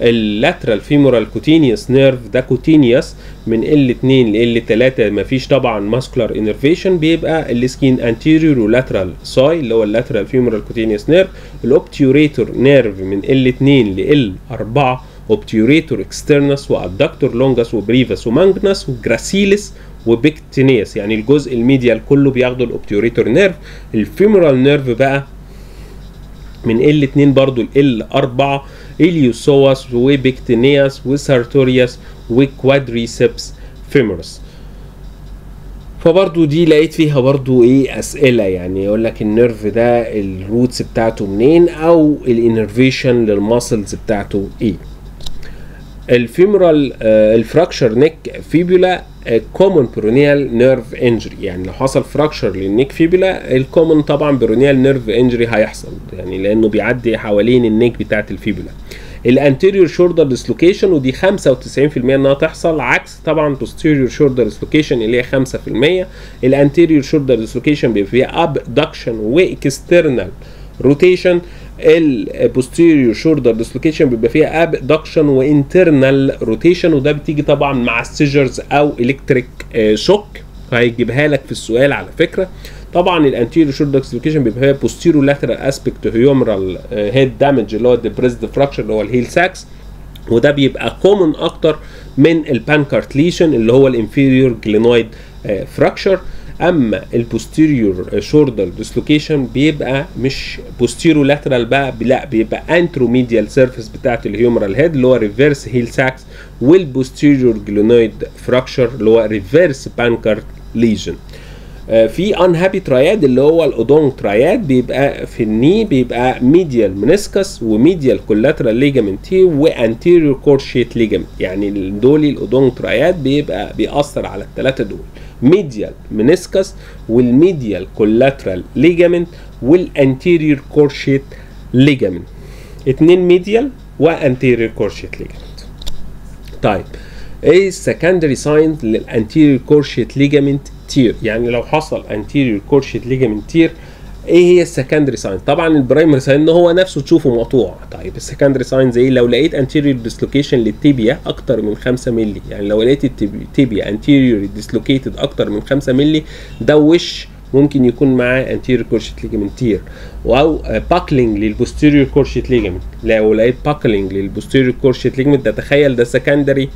اللاترال فيمورال كوتينيوس نيرف، ده كوتينيوس من ال2 لل3، مفيش طبعا ماسكولار انرفيشن، بيبقى السكين انتيريور ولاترال ساي اللي هو اللاترال فيمورال كوتينيوس نيرف. الاوبتيوريتور نيرف من ال2 لل4، اوبتيوريتور اكسترنس وادكتور لونجس وبريفس ومانجنس وجراسيلس وبيكتينيس، يعني الجزء الميديال كله بياخده الاوبتيوريتور نيرف. الفيمورال نيرف بقى من ال2 برضو ال4، اليوسوس وبيكتينياس وسارتورياس وكوادريسبس فيمورس. فبرضو دي لقيت فيها برضو ايه اسئله، يعني يقول لك النيرف ده الروتس بتاعته منين، او الانرفيشن للماسلز بتاعته ايه. الفيمورال آه الفراكشر نيك فيبولا كومون برونيال نيرف انجري، يعني لو حصل فراكشر للنيك فيبولا الكومون طبعا برونيال نيرف انجري هيحصل، يعني لانه بيعدي حوالين النيك بتاعت الفيبولا. الانتيريور شولدر ديسلوكيشن، ودي خمسة وتسعين بالمية انها تحصل، عكس طبعا بوستيريور شولدر ديسلوكيشن اللي هي خمسة بالمية. الانتيريور شولدر ديسلوكيشن بيبقى فيها ابدكشن واكسترنال روتيشن، البوستيريور شولدر ديسلوكيشن بيبقى فيها ابدكشن وانترنال روتيشن، وده بتيجي طبعا مع السيجرز او الكتريك شوك هيجيبها لك في السؤال على فكره. طبعا الانتيريور شولدر ديسلوكيشن بيبقى فيها بوستيريور لاترال اسبيكت هيومرال هيد دامج اللي هو الديبريسد فراكشر اللي هو الهيل ساكس، وده بيبقى كومن اكتر من البانكارت ليشن اللي هو الانفيريور جلينويد فراكشر. اما البوستيريور شولدر ديسلوكيشن بيبقى مش بوستيريو لاترال بقى، لا بيبقى انتروميديال سيرفيس بتاعه الهيومرال هيد اللي هو ريفيرس هيل ساكس، والبوستيريور جلينويد فراكشر اللي هو ريفيرس بانكارت ليجن. في انهابي تراياد اللي هو الاودونج تراياد، بيبقى في الني بيبقى ميديال منسكس وميديال كولاترال ليجامنتي وانتيريور كورشيت ليجامنت، يعني دول الاودونج تراياد بيبقى بيأثر على الثلاثه دول، ميديال منسكس والميديال كولاترال ليجامنت والانتيريور كورشيت ليجامنت، اتنين ميديال وانتيريور كورشيت ليجامنت. طيب ايه السكندري ساينز للانتيريور كورشيت ليجامنت تير؟ يعني لو حصل انتيريور كورشيت ليجامنت تير ايه هي السكندري ساينز؟ طبعا البرايمري ساين هو نفسه تشوفه مقطوع. طيب السكندري ساينز ايه؟ لو لقيت انتيريور ديسلوكيشن للتيبيا اكتر من خمسة مللي، يعني لو لقيت التيبيا انتيريور ديسلوكيتد اكتر من خمسة مللي، ده وش ممكن يكون معاه انتيريور كورشيت ليجامنت تير، او باكلينج للبوستيريور كورشيت ليجامنت. لو لقيت باكلينج للبوستيريور كورشيت ليجامنت ده تخيل ده سكندري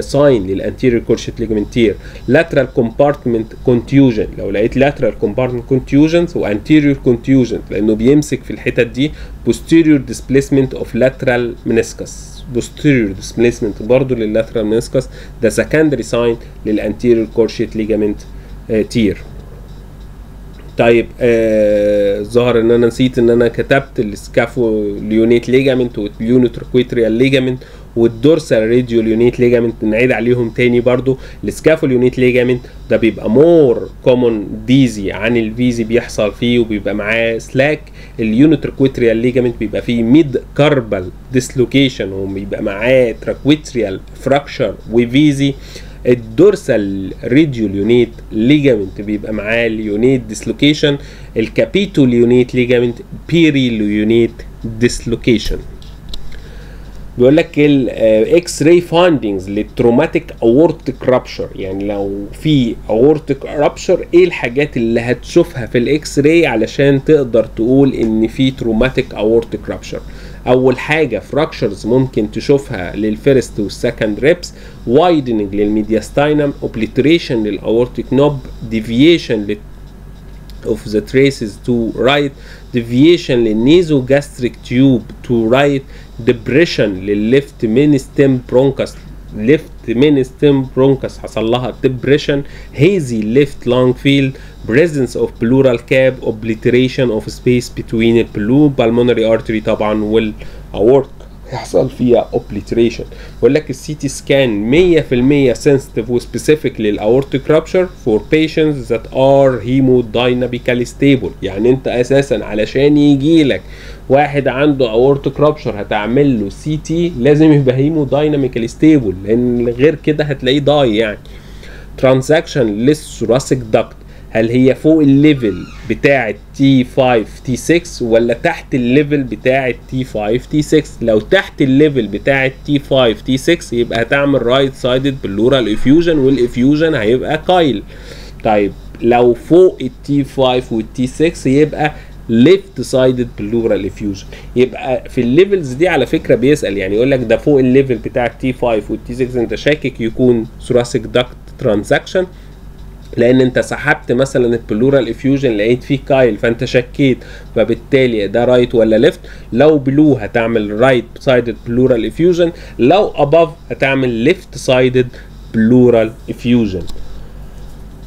ساين للانتيريور كورشيت ليجامنت تير. لاترال كومبارتمنت كونتيوجن، لو لقيت لاترال كومبارتمنت كونتيوجنز وانتيريور كونتيوجن لانه بيمسك في الحتت دي. بوستيريور ديسبليسمنت اوف لاترال منسكس، بوستيريور ديسبليسمنت برضه لللاترال منسكس، ده سكندري ساين للانتيريور كورشيت ليجامنت تير. طيب آه ظهر ان انا نسيت ان انا كتبت السكافوليونيت ليجامنت واليونيتروكويتريال ليجامنت والدورسال راديوليونيت ليجامنت، نعيد عليهم تاني برضو. السكافوليونيت ليجامنت ده بيبقى مور كومون ديزي عن الفيزي بيحصل فيه وبيبقى معاه سلاك. اليونيتروكويتريال ليجامنت بيبقى فيه ميد كاربال ديسلوكيشن وبيبقى معاه تراكويتريال فراكشر وفيزي. الدورسال راديوليونيت ليجامنت بيبقى معاه ليونيت ديسلوكيشن. الكابيتوليونيت ليجامنت بيريليونيت ديسلوكيشن. بيقول لك الاكس راي فايندنجز للتروماتيك اورتيك رابشر، يعني لو في اورتيك رابشر ايه الحاجات اللي هتشوفها في الاكس راي علشان تقدر تقول ان في تروماتيك اورتيك رابشر. اول حاجه فراكشرز ممكن تشوفها للفيرست والسكند ريبس، وايدنج للميدياستاينم، اوبليتريشن للاورتيك نوب، ديفيشن اوف ذا تريسز تو رايت، ديفيشن للنيزو جاستريك تيوب تو رايت، ديبريشن للليفت مين ستيم برونكس، ليفت مين ستيم برونكس حصل لها ديبريشن، هيزي ليفت لونج فيلد، presence of pleural cap، obliteration of space between pulmonary artery طبعا والأورت هيحصل فيها obliteration. بقول لك السي تي سكان مية بالمية sensitive وspecific للأورتيك rupture for patients that are hemodynamically stable، يعني أنت أساسا علشان يجي لك واحد عنده أورتيك رابشر هتعمل له سي تي لازم يبقى hemodynamically stable، لأن غير كده هتلاقيه ضاي. يعني transaction less thoracic duct، هل هي فوق الليفل بتاعة تي فايف تي سكس ولا تحت الليفل بتاعة تي فايف تي سكس؟ لو تحت الليفل بتاعة تي فايف تي سكس يبقى هتعمل رايت سايدد بلورال افيوجن، والافيوجن هيبقى قايل. طيب لو فوق التي خمسة والتي ستة يبقى ليفت سايدد بلورال افيوجن. يبقى في الليفلز دي على فكره بيسال، يعني يقول لك ده فوق الليفل بتاع تي خمسة والتي ستة انت شاكك يكون ثوراسيك داكت ترانزاكشن، لان انت سحبت مثلا البلورال افيوجن لقيت فيه كايل فانت شكيت، فبالتالي ده رايت ولا ليفت. لو بلو هتعمل رايت سايدد بلورال افيوجن، لو اباف هتعمل ليفت سايدد بلورال افيوجن.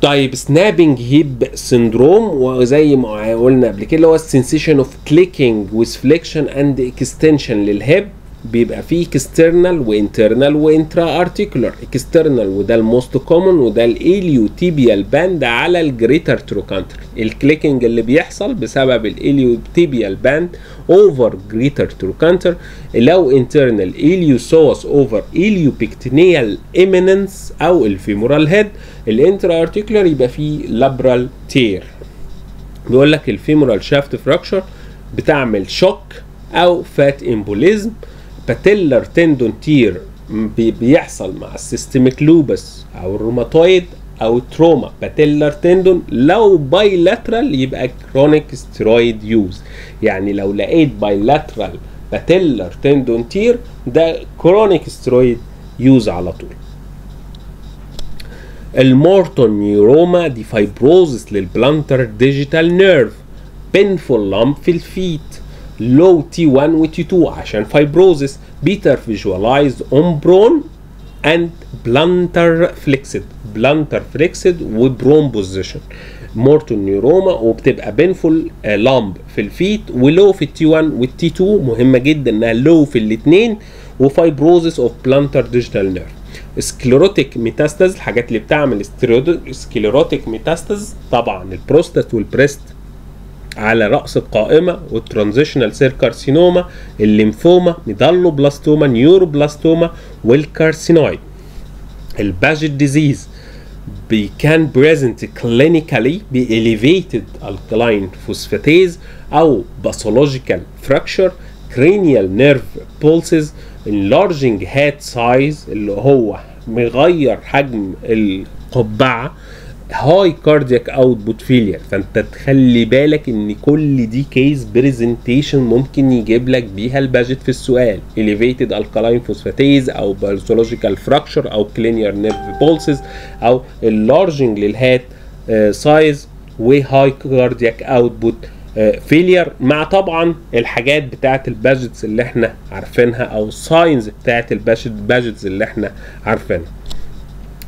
طيب سنابنج هيب سندروم، وزي ما قلنا قبل كده اللي هو السنسيشن اوف كليكينج وسفليكشن اند اكستنشن للهيب، بيبقى فيه اكسترنال وانترنال وانترا ارتيكولار. اكسترنال وده الموست كومن وده الاليوتيبيال باند على الجريتر تروكانتر. الكليكنج اللي بيحصل بسبب الاليوتيبيال باند اوفر جريتر تروكانتر لو انترنال اليوسوس اوفر اليوبيكتينيال اميننس او الفيمورال هيد. الانترا ارتيكولار يبقى فيه لابرال تير. بيقول لك الفيمورال شافت فراكشر بتعمل شوك او فات امبوليزم. باتيلر تندون تير بيحصل مع السيستميك لوبس او الروماتويد او تروما. باتيلر تندون لو بايلاترال يبقى كرونيك ستيرويد يوز. يعني لو لقيت بايلاترال باتيلر تندون تير ده كرونيك ستيرويد يوز على طول. المورتون نيوروما دي فايبروزس للبلانتر ديجيتال نيرف. بينفول لامب في الفيت. لو تي واحد و تي اتنين عشان فايبروزس. بيتر فيجوالايز اون برون اند بلانتر فليكسد. بلانتر فليكسد وبرون بوزيشن. مورتون نيوروما وبتبقى بينفول لامب في الفيت ولو في التي واحد والتي اتنين. مهمه جدا انها لو في الاثنين. وفايبروزس اوف بلانتر ديجيتال نيرف. سكليروتيك ميتاستاز الحاجات اللي بتعمل سكليروتيك ميتاستاز طبعا البروستات والبريست على رأس القائمة. والترانزيشنال سير كارسينوما، الليمفوما، ميدالوبلاستوما، نيوروبلاستوما، والكارسينويد. الباجيت ديزيز بي كان بريزنت كلينيكالي بإليفيتد الكلاين فوسفاتيز أو باثولوجيكال فراكشر، كرينيال نيرف بولسز، انلارجنج هاد سايز اللي هو مغير حجم القبعة، هاي كاردياك اوتبوت فيلير. فانت تخلي بالك ان كل دي كيس بريزنتيشن ممكن يجيب لك بيها الباجت في السؤال. elevated alkaline phosphatase او pathological fracture او cranial nerve pulses او enlarging للهات سايز وهاي كاردياك اوتبوت فيلير، مع طبعا الحاجات بتاعت الباجتس اللي احنا عارفينها او الساينز بتاعت الباجتس اللي احنا عارفينها.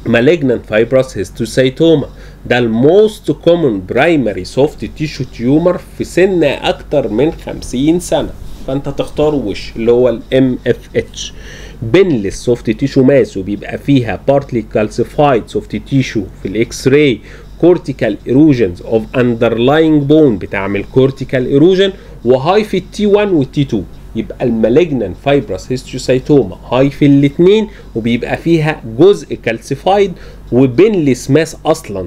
malignant fibrous histiocytoma ده الموست كومن برايمري سوفت تيشو تيومر في سن اكتر من خمسين سنه. فانت تختار وش اللي هو الام اف اتش. بينلس سوفت تيشو ماس وبيبقى فيها بارتلي كالسيفايد سوفت تيشو في الاكس راي. كورتيكال ايروجنز اوف اندرلاينج بون بتعمل كورتيكال ايروجن. وهاي في التي واحد والتي اتنين. يبقى المالجنان فايبرس هيستيوسايتوما هاي في الاثنين وبيبقى فيها جزء كالسيفايد وبينلس ماس اصلا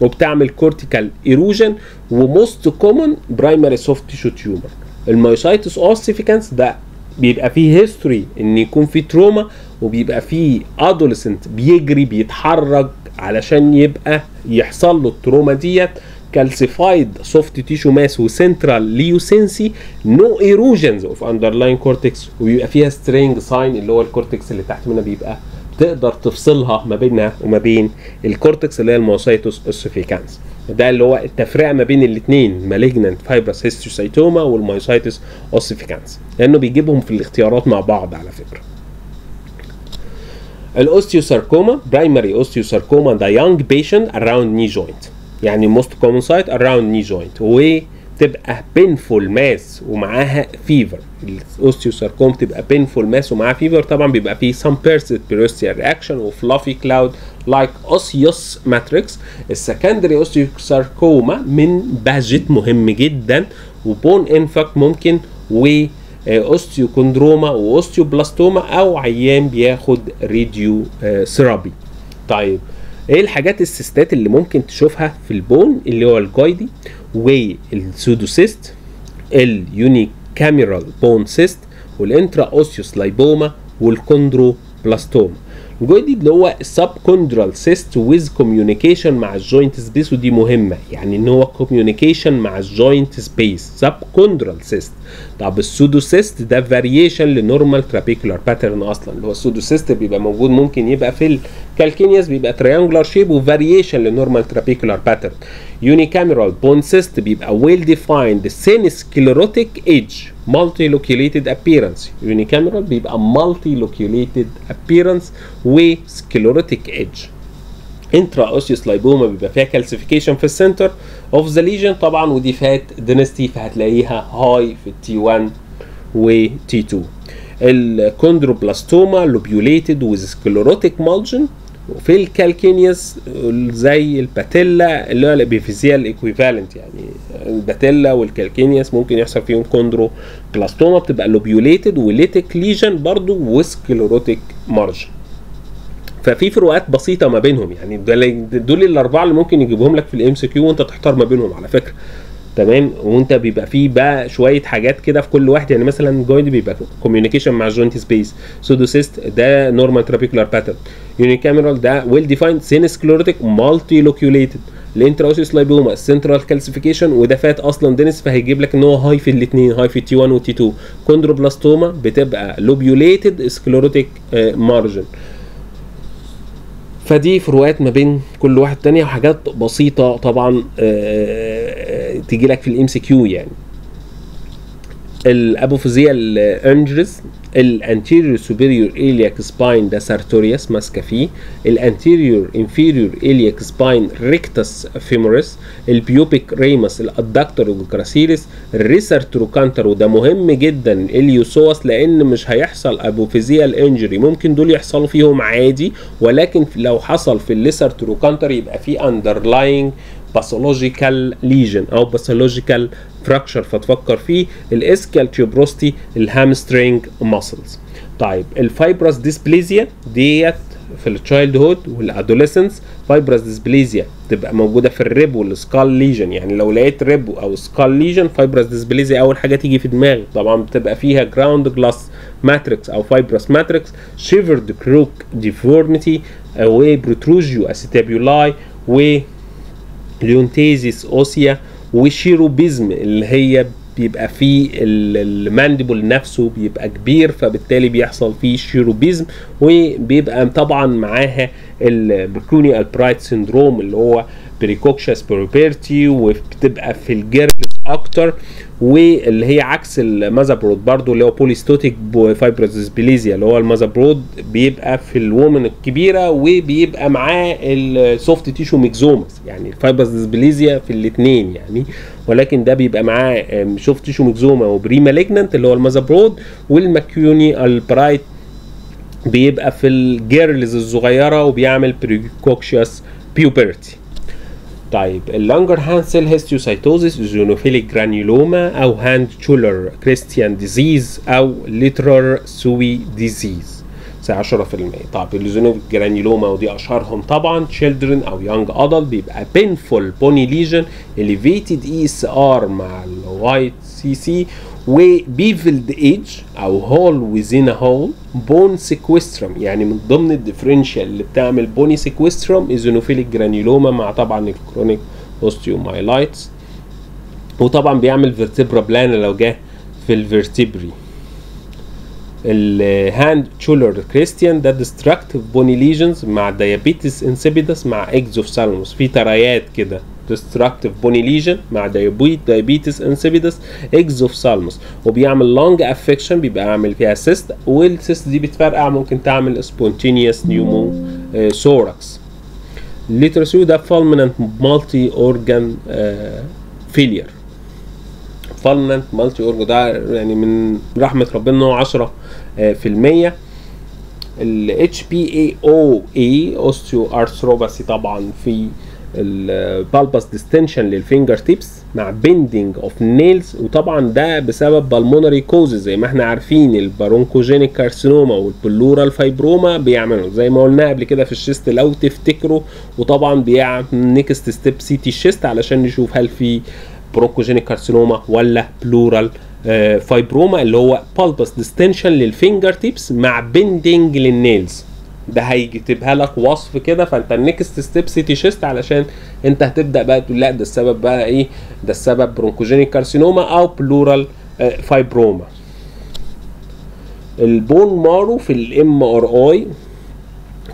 وبتعمل كورتيكال ايروجن وموست كومن برايمري سوفت تيشو تيومر. المايوسايتس اوسيفيكانس ده بيبقى فيه هيستوري ان يكون في تروما وبيبقى فيه ادوليسنت بيجري بيتحرك علشان يبقى يحصل له التروما ديت. كالسيفايد سوفت تيشو ماس وسنترال ليوسنسي، نو ايروجنز اوف اندرلاين كورتكس وبيبقى فيها سترينج ساين اللي هو الكورتكس اللي تحت منها بيبقى تقدر تفصلها ما بينها وما بين الكورتكس اللي هي المايوسايتس اوسيفيكانس. ده اللي هو التفرقه ما بين الاثنين مالجنانت فايبرس هيستيوسايتوما والمايوسايتس اوسيفيكانس لانه بيجيبهم في الاختيارات مع بعض على فكره. الاوستيوساركوما برايمري اوستيوساركوما ده يونج بيشنت اراوند ني جوينت. يعني موست كومن سايت اراوند ني جوينت وتبقى بينفول ماس ومعاها فيفر. الاوستيوساركوم تبقى بينفول ماس ومعاها فيفر. طبعا بيبقى فيه سام بيرسيت بيروستيال رياكشن وفلافي كلاود لايك اوسيوس ماتريكس. السكندري اوستيوساركوما من باجت مهم جدا وبون انفاكت ممكن و اوستيوكوندروما واوستيوبلاستوما او عيان بياخد راديو ثيرابي. طيب ايه الحاجات السيستات اللي ممكن تشوفها في البون اللي هو الجويدي والسودوسيست اليونيكاميرال بون سيست والانترا اوسيوس لايبوما والكوندروبلاستوما. الجويدي اللي هو السب كوندرال سيست ويز كوميونيكيشن مع الجوينت سبيس ودي مهمه يعني ان هو كوميونيكيشن مع الجوينت سبيس سب كوندرال سيست. طب السودوسيست ده فاريشن لنورمال ترابيكولار باترن اصلا اللي هو السودوسيست بيبقى موجود ممكن يبقى في الكالكينياس بيبقى تريانجلر شيب وفاريشن لنورمال ترابيكولار باترن. يونيكاميرال بون سيست بيبقى ويل ديفايند سين سكليروتيك ايدج مالتي لوكيوليتد ابييرنس. يونيكاميرال بيبقى مالتي لوكيوليتد ابييرنس وسكليروتيك ايدج. انترا اوسيوس لايبوما بيبقى فيها كالسيفيكيشن في السنتر اوف ذا ليجن طبعا ودي فات دينستي فهتلاقيها هاي في التي واحد وتي اتنين. الكوندروبلاستوما لوبيوليتد ويز سكلروتيك مالجن، وفي الكالكينيوس زي الباتيلا اللي هو الابيفيزيال ايكويفالنت، يعني الباتيلا والكالكينيوس ممكن يحصل فيهم كوندروبلاستوما بتبقى لوبيوليتد وليتك ليجن برضو وسكلروتيك مارجن. ففي فروقات بسيطه ما بينهم، يعني دول الاربعه اللي ممكن يجيبهم لك في الام سي كيو وانت تحتار ما بينهم على فكره، تمام. وانت بيبقى فيه بقى شويه حاجات كده في كل واحد، يعني مثلا جوينت بيبقى كوميونيكيشن مع جوينت سبيس، سودوسيست ده نورمال ترابيكولار باترن، يونيكاميرال ده ويل ديفايند سينسكلوروتيك مالتي لوكيوليتد، الانتراوسيس لايبوما سنترال كالسيفيكيشن، وده فات اصلا دنس فهيجيب لك ان هو هاي في الاثنين، هاي في تي واحد وتي اتنين. كوندروبلاستوما بتبقى لوبيوليتد سكلوروتيك مارجن. فدي فروقات ما بين كل واحد تاني وحاجات بسيطه طبعا تيجي لك في الام سي كيو. يعني الابوفيزيال انجرز، الانتيريور سوبيريور الياك سباين ده سارتورياس ماسكه فيه، الانتيريور انفيريور الياك سباين ريكتس فيموريس، البيوبيك ريمس الادكتور والكراسيلس، الريسرتروكانتر وده مهم جدا اليوسوس، لان مش هيحصل ابوفيزيال انجري، ممكن دول يحصلوا فيهم عادي، ولكن لو حصل في الليسرتروكانتر يبقى في اندرلاينج باثولوجيكال ليجن او باثولوجيكال فراكشر، فتفكر فيه الاسكال تيوبروستي الهامسترينج ماسلز. طيب الفايبرس ديسبليزيا ديت في التشايلد هود والادوليسنس، فايبرس ديسبليزيا تبقى موجوده في الريب والسكال ليجن، يعني لو لقيت ريب او سكال ليجن فايبرس ديسبليزيا اول حاجه تيجي في دماغي، طبعا بتبقى فيها جراوند جلاس ماتريكس او فايبرس ماتريكس، شيفرد كروك ديفورميتي، وبروتروجيو اسيتابيولاي، و ليونتيزيس اوسيا، وشيروبيزم اللي هي بيبقى فيه المانديبل نفسه بيبقى كبير فبالتالي بيحصل فيه شيروبيزم، وبيبقى طبعا معاها البركوني البرايت سيندروم اللي هو بريكوكشاس بروبرتي، وبتبقى في الجيرلز اكتر، واللي هي عكس المازابرود برضو اللي هو بوليستوتيك فايبرس ديسبليزيا اللي هو المازابرود بيبقى في الومن الكبيره وبيبقى معاه السوفت تيشو ميكزومس، يعني الفايبرس ديسبليزيا في الاثنين يعني، ولكن ده بيبقى معاه سوفت تيشو ميكزوما وبري مالجننت اللي هو المازابرود، والماكيوني البرايت بيبقى في الجيرلز الصغيره وبيعمل بريكوكشاس بيوبرتي. طيب اللانجر هاند سيل هيستيوسايتوزيس، زونوفيليك جرانيولوما، او هاند شولر كريستيان ديزيز، او ليترر سوي ديزيز عشرة بالمية. طيب الزونوفيليك جرانيولوما ودي اشهرهم طبعا، تشيلدرن او يونج ادلت بيبقى بينفول بوني ليجن، اليفيتد اي اس ار مع الوايت سي سي، وبيفلد ايدج او هول ويزين هول، بون سيكويسترم، يعني من ضمن الديفرنشال اللي بتعمل بوني سيكويسترم ايزونوفيليك جرانيولوما مع طبعا الكرونيك اوستيومايلايتس، وطبعا بيعمل فيرتبرا بلانا لو جه في الفيرتبري. الهاند شولر كريستيان ده ديستراكتيف بوني ليجنز مع دايابيتس انسيبيدس مع اكزوفثالموس، في ترايات كده ديستراكتيف بوني ليجن مع دايابيت دايابيتس انسيبيدس اكزوفثالموس، وبيعمل لونج افكشن بيبقى عامل فيها سيست، والسيست دي بتفرقع ممكن تعمل سبونتينيوس نيومو اه سوراكس. الليترسيو ده فالمننت مالتي اورجان اه فيلير، فالمننت مالتي اورجان ده يعني من رحمه ربنا ان هو عشرة اه في المية. ال اتش بي اي او اي اوستيو ارثروباثي طبعا في البالبس ديستنشن للفينجر تيبس مع بيندينج اوف نيلز، وطبعا ده بسبب بالمونري كوزز زي ما احنا عارفين، البارونكوجينيك كارسينوما والبلورال فايبروما بيعملوا زي ما قلنا قبل كده في الشيست لو تفتكروا، وطبعا بيعمل نيكست ستيب سي تي الشيست علشان نشوف هل في بارونكوجينيك كارسينوما ولا بلورال فايبروما اللي هو بالبس ديستنشن للفينجر تيبس مع بيندينج للنيلز. ده هيجيبها لك وصف كده، فانت النكست ستيب سي تي شيست علشان انت هتبدا بقى تقول لا ده السبب بقى ايه، ده السبب برونكوجينيك كارسينوما او بلورال فايبروما. البون مارو في الام ار اي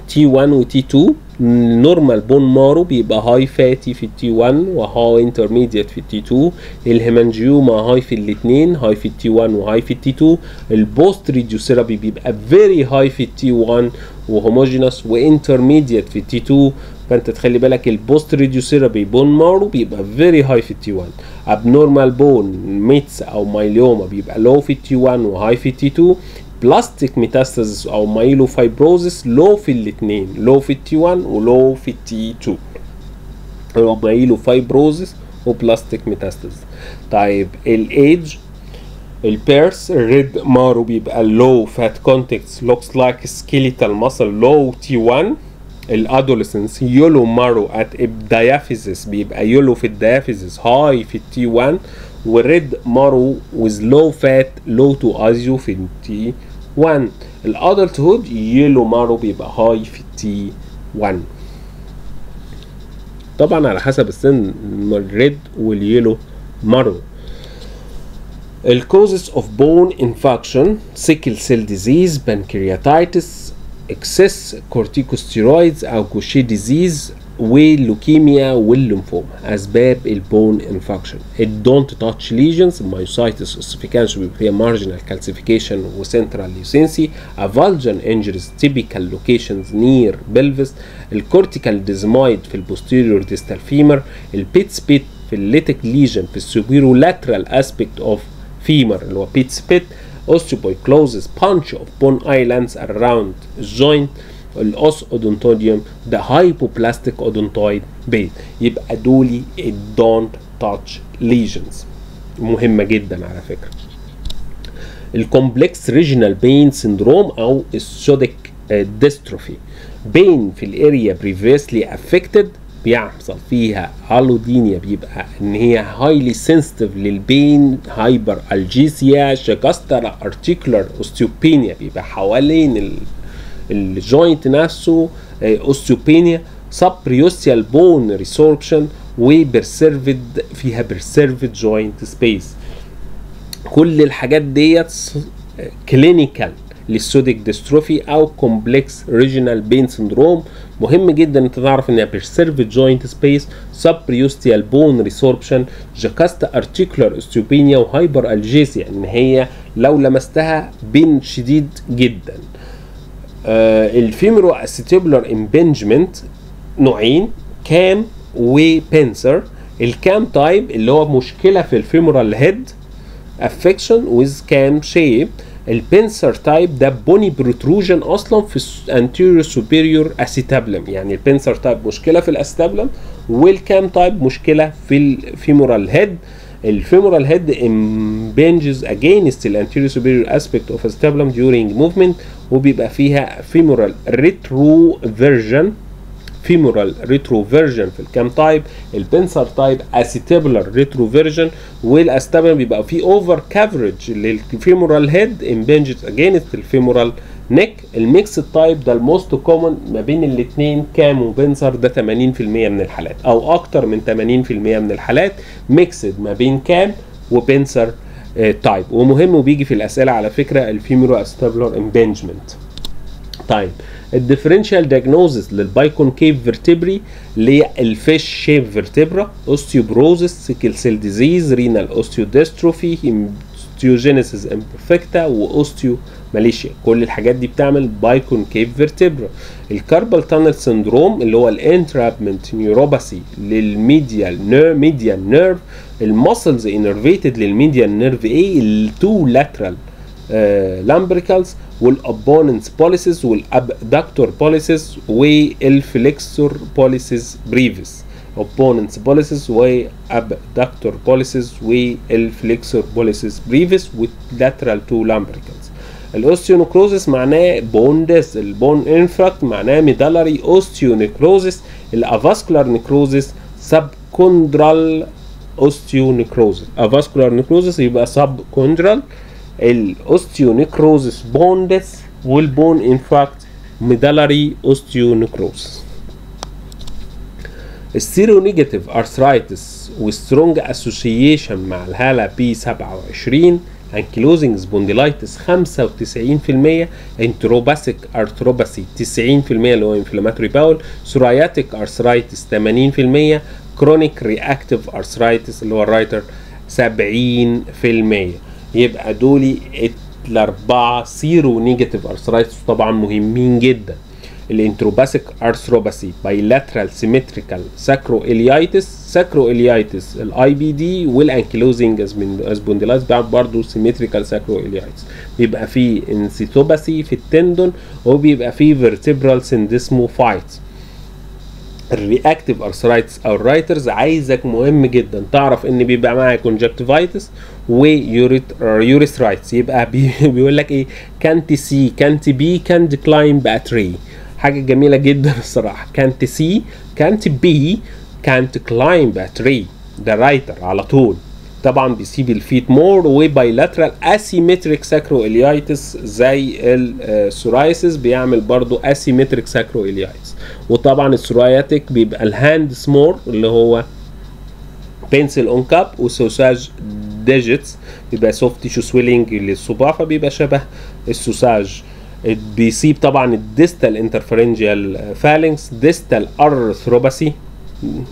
تي واحد وتي اتنين، النورمال بون مارو بيبقى هاي فاتي في التي واحد وهاي انترميديت في التي اتنين، الهيمانجيوما هاي في الاثنين، هاي في التي واحد وهاي في التي اتنين، البوست ريديوثيرابي بيبقى فيري هاي في التي واحد وهوموجينوس وانترميديت في التي اتنين، فانت تخلي بالك البوست ريديوثيرابي بون مارو بيبقى فيري هاي في التي واحد، ابنورمال بون ميتس او مايليوما بيبقى لو في التي واحد وهاي في التي اتنين، البلاستيك ميتاستازيس او مايلو فايبروزيس لو في الاثنين، لو في التي واحد ولو في التي اتنين، هو مايلو فايبروزيس وبلاستيك ميتاستازيس. طيب الايدج، البيرس، الريد مارو بيبقى لو فات كونتاكتس لوكس لايك سكيليتال ماسل لو تي واحد. الادوليسنس يولو مارو ات الديافيزيس، بيبقى يولو في الديافيزيس هاي في التي واحد، وريد مارو ويز لو فات لو تو ازيو في التي واحد. الادلت هود يلو مارو بيبقى هاي في التي واحد. طبعا على حسب السن الريد واليلو مارو. الكوزز اوف بون انفكشن، سيكل سيل ديزيز، بانكرياتايتس، اكسس كورتيكوستيرويدز او كوشي ديزيز، واللوكيميا والليمفوما اسباب البون انفكشن. الدونت تاتش ليجنز، مايوسايتس اوسيفيكانس بيبقى فيها مارجنال كالسيفيكيشن وسنترال ليوسنسي، افالجن انجريز تيبيكال لوكيشنز نير بلفس، الكورتيكال ديزمايد في البوستيريور ديستال فيمر، البيتس بيت في الليتك ليجن في السوبيرو لاترال اسبيكت اوف فيمر اللي هو بيتس بيت، osteopyclosis، punch of bone islands around joint، الأس أودونتوديوم، the hypoplastic odontoid base. يبقى دولي ال don't touch lesions، مهمة جدا على فكرة. الكومبلكس ريجيونال بين سندروم أو السودك ديستروفي، بين في الاريا بريفيسلي افكتد بيحصل فيها هالودينيا، بيبقى ان هي هايلي سنسيتيف للبين، هايبر الجيسيا، شكستر ارتيكولار اوستيوبينيا، بيبقى حوالين ال الجوينت نفسه اوستيوبينيا، سبريوسيال بون ريسوربشن، وبرسيرفد فيها برسيرفد جوينت سبيس. كل الحاجات ديت كلينيكال للسودك ديستروفي او كومبلكس ريجيونال بين سندروم. مهم جدا انت تعرف انها برسيرفد جوينت سبيس، سبريوستيال بون ريسوربشن، جاكاستا ارتيكولار اوستيوبينيا، وهايبر الجيسيا، ان هي لو لمستها بين شديد جدا. آه الفيمرو استيبولار امبنجمنت نوعين، كام وبنسر. الكام تايب اللي هو مشكله في الفيمورال هيد افكشن ويز كام شيب، البنسر تايب ده بوني بروتروجن اصلا في الانتيريور سوبيريور اسيتابلم، يعني البنسر تايب مشكله في الاسيتابلم، والكام تايب مشكله في الفيمورال هيد. الفيمورال هيد امبنجز اجينست الانتيريور سوبيريور اسبيكت اوف اسيتابلم during موفمنت، وبيبقى فيها فيمورال ريتروفيرجن، فيمورال ريتروفيرجن في الكام تايب، البنسر تايب اسيتابلر ريتروفيرجن، والاسيتابلم بيبقى فيه اوفر كفرج للفيمورال هيد امبنجز اجينست الفيمورال نيك. الميكس تايب ده الموست كومن ما بين الاثنين كام وبنسر، ده ثمانين بالمية من الحالات او اكتر من ثمانين بالمية من الحالات ميكسد ما بين كام وبنسر تايب، ومهم وبيجي في الاسئله على فكره الفيمورو استابلر امبنجمنت. طيب الديفرنشال دايجنوزيس للبايكونكيف فيرتبري، للفيش شيب فيرتبرا، اوستيوبروزيس، سيكل سيل ديزيز، رينال اوستيوديستروفي، اوستيوجينيسيس امبرفكتا، واوستيو ماليشيا. كل الحاجات دي بتعمل بايكونكيف فيرتبرا. الكاربال تانل سندروم اللي هو الانترابمنت نيوروباثي للميديال نير ميديال نيرف، المسلز انرفيتد للميديال نيرف ايه، التو لاترال لامبريكالز، والابوننس بوليسز، والابدكتور بوليسز، والفليكسور بوليسز بريفيس، ابوننس بوليسز وابدكتور بوليسز والفليكسور بوليسز بريفيس، واللاترال تو لامبريكالز. الاوستيونيكروزيس معناه بون ديس، البون انفراكت معناه ميدالري اوستيونيكروزيس، الافاسكولار نيكروزيس سبكوندرال اوستيونيكروزيس، افاسكولار نيكروزيس يبقى سبكوندرال، الاوستيونيكروزيس بوندس، والبون انفاكت ميدالري اوستيونيكروزيس. السيرو نيجاتيف ارثرايتس وسترونج اسوسيشن مع الهالا بي سبعة وعشرين، انكلوزنج سبونديلايتس خمسة وتسعين بالمية، انتروباسيك ارثروباسي تسعين بالمية اللي هو انفلاماتوري باول، سورياتيك ارثرايتس ثمانين بالمية، كرونيك رياكتيف ارثرايتس اللي هو الرايتر سبعين بالمية. يبقى دولي الاربعه سيرو نيجاتيف ارثرايتس طبعا مهمين جدا. الانتروباسيك ارثروباسي، بايلاترال سيمتريكال ساكروإليايتس، ساكروإليايتس الاي بي دي، والانكيلوزنج سبونديلايتس برضه سيمتريكال ساكروإليايتس. بيبقى فيه انسيتوباسي في التندون، وبيبقى فيه فيرتبرال سندسموفايتس. الرياكتيف ارثرايتس او الرايترز، عايزك مهم جدا تعرف ان بيبقى معايا كونجكتيفايتس ويوريثرايتس. يبقى بي بيقول لك ايه، كانت سي كانت بي كان ديكلاين باتري، حاجه جميله جدا الصراحه. كانت سي كانت بي كان ديكلاين باتري، ده رايتر على طول. طبعا بيسيب الفيت مور وبايلاترال اسيمتريك ساكروإليايتس زي السورايسيس، بيعمل برضو اسيمتريك ساكروإليايتس. وطبعا السوراياتيك بيبقى الهاند سمور اللي هو بنسل اون كاب وسوساج ديجيتس، بيبقى سوفت تيشو سويلنج للصباع فبيبقى شبه السوساج. بيسيب طبعا الديستال انترفرنجيال فالنكس، ديستال ارثروباسي،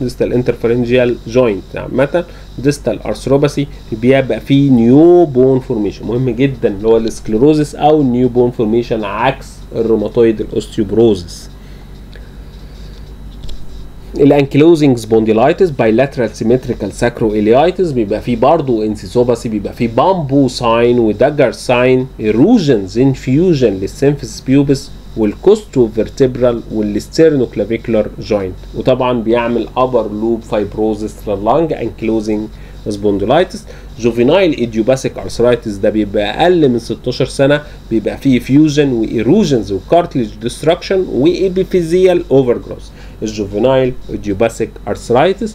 ديستال انترفرنجيال جوينت عامه، ديستال ارثروباسي، بيبقى فيه نيو بون فورميشن، مهم جدا اللي هو السكليروزس او نيو بون فورميشن عكس الروماتويد الاوستيوبروزس. الانكلوزنج سبونديلايتس، بايلاترال سيمتريكال ساكروإليايتس، بيبقى فيه برضه انسيسوباسي، بيبقى فيه بامبو ساين ودجر ساين، ايروجنز انفيوجن للسيمفيس بيوبس والكوستو فيرتبرال والستيرنوكلافيكولار جوينت. وطبعا بيعمل ابر لوب فايبروزس لللنج انكلوزنج سبونديلايتس. جوفينايل ايديوباسيك ارثرايتس، ده بيبقى اقل من ستاشر سنه، بيبقى فيه فيوجن وايروجنز وكارتليج ديستراكشن وابيفيزيال اوفرجروس. الجوفينايل ايديوباسيك ارثرايتس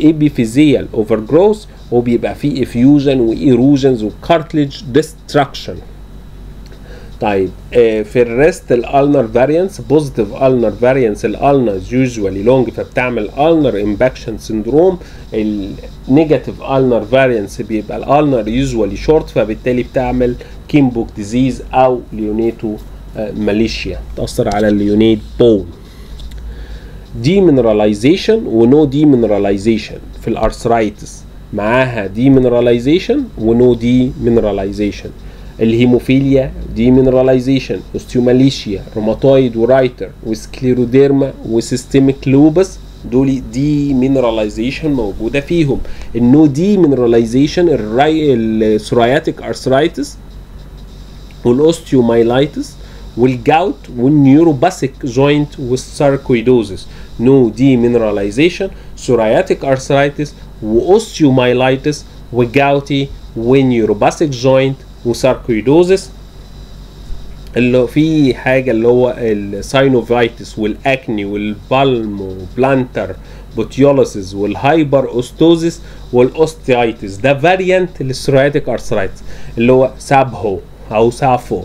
ابيفيزيال اوفرجروس، وبيبقى فيه فيوجن وايروجنز وكارتليج ديستراكشن. طيب في الريست الالنر فاريانس، بوزيتيف النر فاريانس، الالنرز يوجوالي لونج فبتعمل النر امباكشن سندروم. النيجاتيف النر فاريانس بيبقى الالنر يوجوالي شورت فبالتالي بتعمل كيمبوك ديزيز او ليونيتو ماليشيا، بتاثر على الليونيت بون. ديمينراليزيشن ونو ديمينراليزيشن في الارثرايتس، معاها ديمينراليزيشن ونو ديمينراليزيشن. الهيموفيليا ديمينراليزيشن، اوستيوماليشيا، روماتويد ورايتر وسكليروديرما وسيستميك لوبس، دول ديمينراليزيشن موجوده فيهم. النو ديمينراليزيشن السوراياتيك ارثرايتس والاوستيومايلايتس والجاوت والنيوروباسيك جوينت والساركويدوزس. نو ديمينراليزيشن سوراياتيك ارثرايتس واوستيومايلايتس وجاوتي ونيوروباسيك جوينت وساركويدوزس. اللي في حاجه اللي هو الساينوفايتس والاكني والبالمو بلانتر بوتيولوسيس والهايبر اوستوزس والاوستيايتس، ده فاريانت للسوراياتيك ارثرايتس اللي هو سابهو او سافو.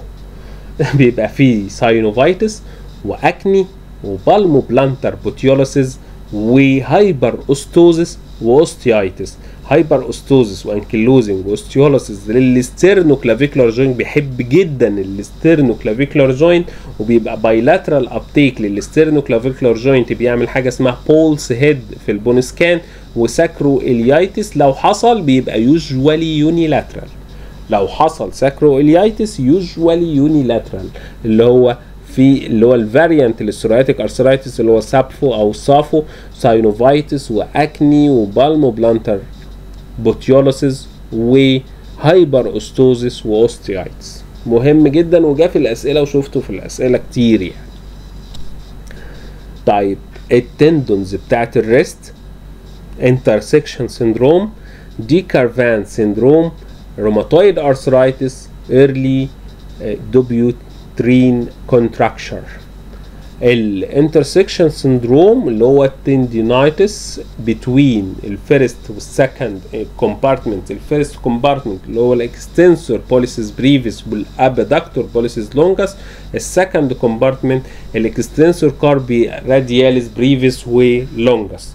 بيبقى فيه ساينوفايتس واكني وبالمو بلانتر بوتيولوسيس وهايبر اوستوزس واوستيايتس. هايبر اوستوزس وانكيلوزنج واوستيولوسيس للستيرنوكلافيكولار جوينت، بيحب جدا الستيرنوكلافيكولار جوينت، وبيبقى بايلاترال ابتيك للستيرنوكلافيكولار جوينت، بيعمل حاجه اسمها بولس هيد في البون سكان. وساكرو اليايتس لو حصل بيبقى يوجوالي يونيلاترال، لو حصل ساكرو اليايتس يوجوالي يونيلاترال، اللي هو في اللي هو الفاريانت للسوراياتيك ارثرايتس اللي هو سابفو او صافو، ساينوفايتس واكني وبالمو بلانتر بوتيولوسيس وهايبر اوستوزس واوستيايتس. مهم جدا وجا في الاسئله وشفته في الاسئله كتير يعني. طيب التندونز بتاعت الريست، انترسكشن سندروم، دي كارفان سندروم، روماتويد ارثرايتس، ايرلي دوبيوترين كونتراكشر. الانترسكشن سندروم اللي هو التندينايتس بتوين الفيرست والسكند كومبارتمنت. الفيرست كومبارتمنت اللي هو الاكستنسور بوليسيس بريفيس والابدكتور بوليسيس لونجس. السكند كومبارتمنت الاكستنسور كاربي رادياليس بريفيس ولونجس.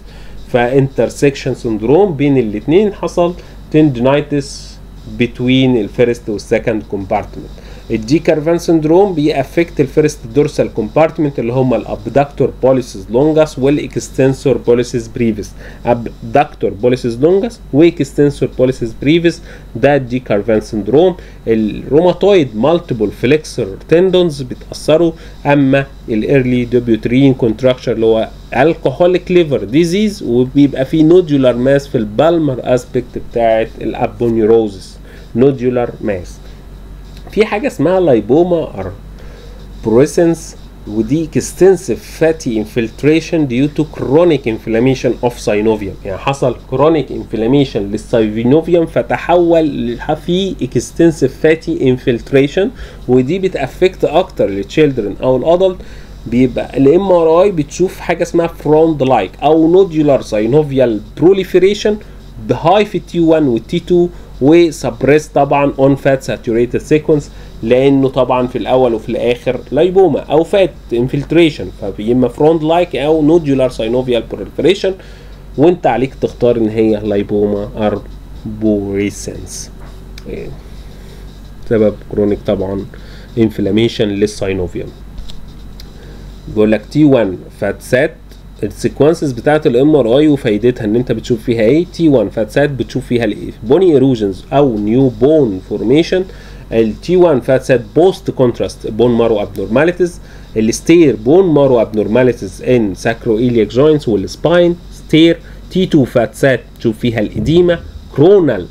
فانترسكشن سندروم بين الاثنين حصل تندينايتس بتوين الفيرست والسكند كومبارتمنت. الدي كارفان سندروم بيأفكت الفيرست دورسال كومبارتمنت اللي هم الابدكتور بوليسز لونجاس والاكستنسور بوليسز بريفيس. ابدكتور بوليسز لونجاس واكستنسور بوليسز بريفيس ده الدي كارفان سندروم. الروماتويد مالتيبل فليكسور تندونز بيتاثروا، اما الايرلي دوبيوترين كونتراكشر اللي هو الكحوليك ليفر ديزيز وبيبقى فيه نودولار ماس في البالمر اسبكت بتاعت الابونيوروزس. نودولار ماس في حاجه اسمها لايبوما بريسنس ودي اكستنسيف فاتي انفلتريشن ديو تو كرونيك انفلاميشن اوف ساينوفيوم، يعني حصل كرونيك انفلاميشن للساينوفيوم فتحول في اكستنسيف فاتي انفلتريشن، ودي بتأفكت اكتر للتشيلدرن او الادلت. بيبقى الام ار اي بتشوف حاجه اسمها فروند لايك او نودولار ساينوفيال بروليفريشن بهاي في تي واحد والتي اتنين وسبريس طبعا اون فات ساتوريتد سيكونس، لانه طبعا في الاول وفي الاخر لايبوما او فات انفلتريشن، فبيما فرونت لايك او نودولار ساينوفيال بروليفريشن، وانت عليك تختار ان هي لايبوما اربوريسنس سبب كرونيك طبعا انفلاميشن للساينوفيال. بيقول لك تي واحد فاتسات السيكونسز بتاعت الام ار اي وفايدتها ان انت بتشوف فيها ايه. تي واحد فاتسات بتشوف فيها الايه؟ بوني ايروجنز او نيو بون فورميشن. التي واحد فاتسات بوست كونتراست بون مارو ابنورماليتيز. الستير بون مارو ابنورماليتيز ان ساكرو ايليك جوينتس والسباين ستير. تي اتنين فاتسات تشوف فيها الاديمه كرونال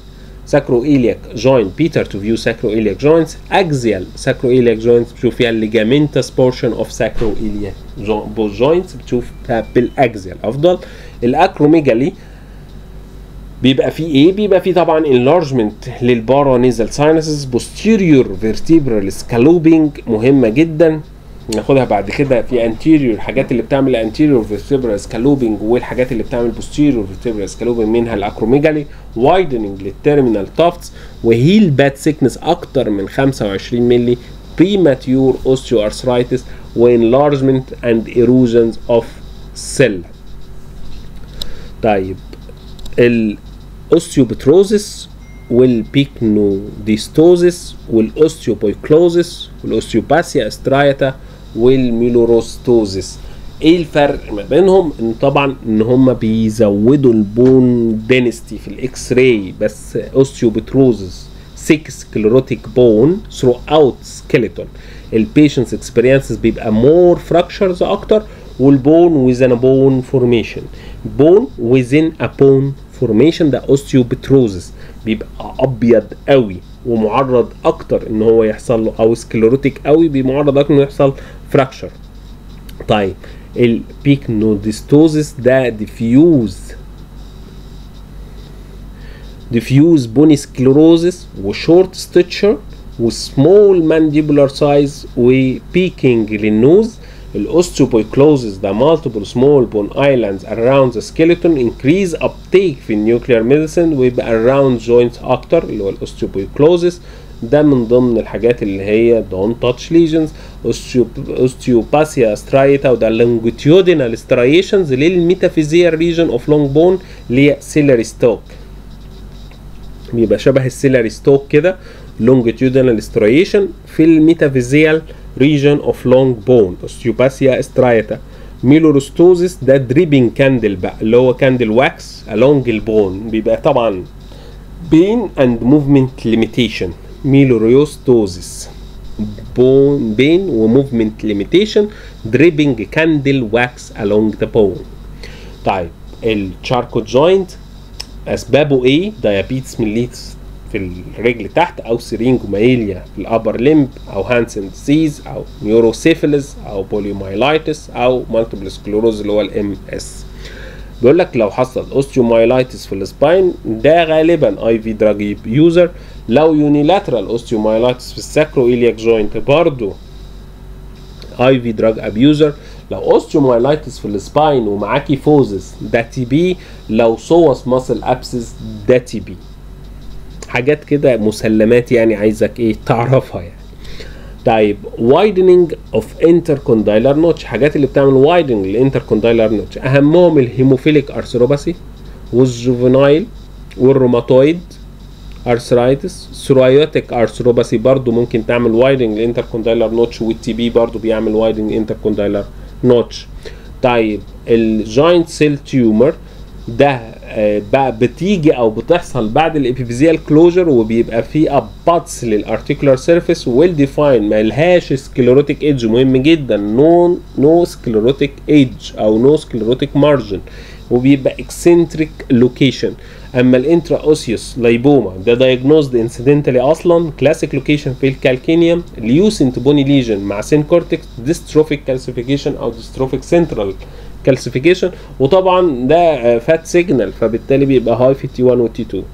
ساكرو ايليك جوينت بيتر تو فيو ساكرو ايليك جوينتس. اكزيال ساكرو ايليك جوينتس بتشوف فيها الليجامنتس بورشن اوف ساكرو ايليك جوينتس بتشوفها بالاكزيال افضل. الاكروميجالي بيبقى فيه ايه؟ بيبقى فيه طبعا انلارجمنت للبارا نيزل ساينسز. بوستيريور فيرتيبرال سكالوبينج مهمه جدا ناخدها بعد كده في انتيريور. الحاجات اللي بتعمل انتيريور فيرتيبرال سكالوبينج والحاجات اللي بتعمل بوستيريور فيرتيبرال سكالوبينج منها الاكروميجالي، وايدنينج للتيرمينال تافتس، وهيل باد سيكنس اكتر من خمسة وعشرين مللي، بريماتيور اوستيو ارثرايتس، وانلارجمنت اند ايروجنز اوف سيل. طيب الاوستيوبتروزس والبيكنوديستوزس والاوستيوبويكلوزس والاوستيوباسيا استرايتا والميلوروستوزس. ايه الفرق ما بينهم؟ ان طبعا ان هم بيزودوا البون دينستي في الاكس راي، بس اوستيوبتروزس ستة كلوروتيك بون ثرو اوت سكيلتون. البيشنتس اكسبيرينسز بيبقى مور فراكشرز اكتر، والبون ويزن بون فورميشن. بون ويزن بون فورميشن ده اوستيوبتروزس بيبقى ابيض قوي ومعرض اكتر ان هو يحصل له، او سكلروتيك قوي بمعرض اكتر انه يحصل فراكشر. طيب البيكنوديستوزس ده ديفيوز ديفيوز بوني سكلروزس وشورت ستيتشر وسمول مانديبولار سايز وبيكينج للنوز. الاوستيوبويكلوزس ده multiple small bone islands around the skeleton increase uptake في النيوكلير ميديسن ويبقى around joints اكتر اللي هو الاوستيوبويكلوزس. ده من ضمن الحاجات اللي هي don't touch lesions. osteopathia striata وده longitudinal striations للميتافيزيال region of long bone اللي هي celery stalk، بيبقى شبه السيلاري ستوك كده longitudinal striation في الميتافيزيال region of long bone osteopathia striata. ميلوروستوزس ده دريبنج كاندل بقى اللي هو كاندل واكس along البون، بيبقى طبعا بين and movement limitation. ميلوروستوزس بون بين وmovement limitation دريبنج كاندل واكس along the bone. طيب الشاركو جوينت اسبابه ايه؟ ديابيتس ميليتس في الرجل تحت، او سيرينجوميليا في الابر لمب، او هانسن ديزيز، او نيوروسيفيلس، او بوليومايلايتس، او مالتيبل سكلوروز اللي هو الام اس. بيقول لك لو حصل اوستيومايلايتس في السباين ده غالبا اي في دراج يوزر. لو يونيلاترال اوستيومايلايتس في الساكرو ايلياك جوينت برضه اي في دراج ابيوزر. لو اوستيومايلايتس في السباين ومعاكي فوزس ده تي بي. لو سوس ماسل ابسس ده تي بي. حاجات كده مسلمات يعني عايزك ايه تعرفها يعني. طيب widening of intercondylar notch، حاجات اللي بتعمل widening للانتركوندايلر نوتش، اهمهم الهيموفيليك ارثروباسي والجوفينايل والروماتويد ارثرايتس. ثرياتيك ارثروباثي برضو ممكن تعمل وايدنج للانتركوندايلر نوتش، والتي بي برضو بيعمل وايدنج للانتركوندايلر نوتش. طيب الجاينت سيل تيومر ده بقى بتيجي او بتحصل بعد الابيفيزيال كلوجر، وبيبقى فيه اباتس للارتيكولار سيرفيس ويل ديفاين، ما لهاش سكليروتيك ايدج، مهم جدا، نو نو سكليروتيك ايدج او نو سكليروتيك مارجن، وبيبقى اكسنتريك لوكيشن. اما الانترا اوسيوس لايبوما ده دايجنوزد انسيدنتالي اصلا، كلاسيك لوكيشن في الكالكينيوم، ليوسنت بوني ليجن مع سين كورتكس، ديستروفيك كالسيفيكيشن او ديستروفيك سنترال كالسيفيكيشن، وطبعا ده فات سيجنال فبالتالي بيبقى هاي في تي واحد وتي اتنين.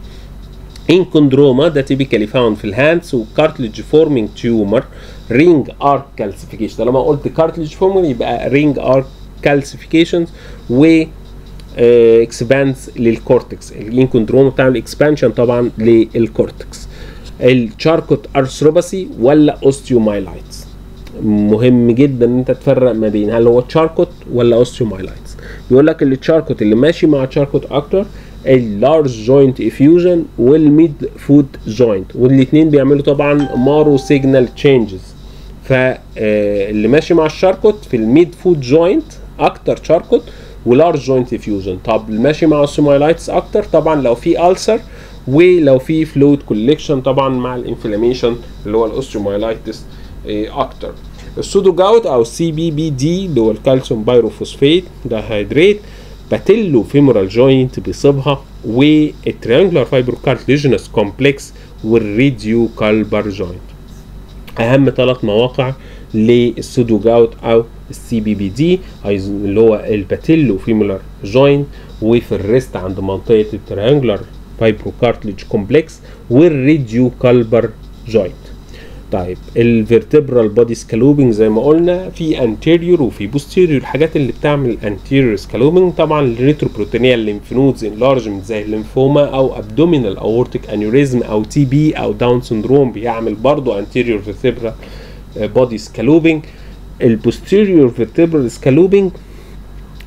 انكوندروما ده تيبيكالي فاوند في الهاندز، وكارتليج فورمينج تيومر، رينج ارك كالسيفيكيشن. طالما قلت كارتليج فورمينج يبقى رينج ارك كالسيفيكيشنز و اكسبانس للكورتكس. الانكوندروما بتعمل اكسبانشن طبعا للكورتكس. الشاركوت ارثروباثي ولا اوستيومايلايتس، مهم جدا ان انت تفرق ما بين هل هو تشاركوت ولا اوستيومايلايتس. بيقول لك التشاركوت اللي ماشي مع تشاركوت اكتر، اللارج جوينت افيوجن والميد فود جوينت، والاثنين بيعملوا طبعا مارو سيجنال تشينجز. فاللي ماشي مع الشاركوت في الميد فود جوينت اكتر تشاركوت ولارج جوينت افيوجن. طب اللي ماشي مع اوستيومايلايتس اكتر طبعا لو في ألسر ولو في فلويد كوليكشن طبعا مع الانفلاميشن اللي هو الاوستيومايلايتس اكتر. السودو جاوت او سي بي بي دي اللي هو الكالسيوم بايروفوسفيت ده هيدريت، باتيلو فيمورال جوينت بيصيبها، والتريانجلر فايبروكارتليجينس كومبلكس، والريديو كالبر جوينت. اهم ثلاث مواقع للسودو جاوت او السي بي بي دي اللي هو الباتيلو فيمورال جوينت، وفي الريست عند منطقه التريانجلر فايبروكارتليج كومبلكس، والريديو كالبر جوينت. طيب الفيرتبرال بودي سكالوبينج زي ما قلنا في انتيريور وفي بوستيريور. الحاجات اللي بتعمل انتيريور سكالوبينج طبعا الريتروبروتينيا، الليمف نودز انلارجمنت زي الليمفوما او ابدومينال اورتيك انيوريزم او تي بي او داون سندروم، بيعمل برضه انتيريور فيرتبرال بودي سكالوبينج. البوستيريور فيرتبرال سكالوبينج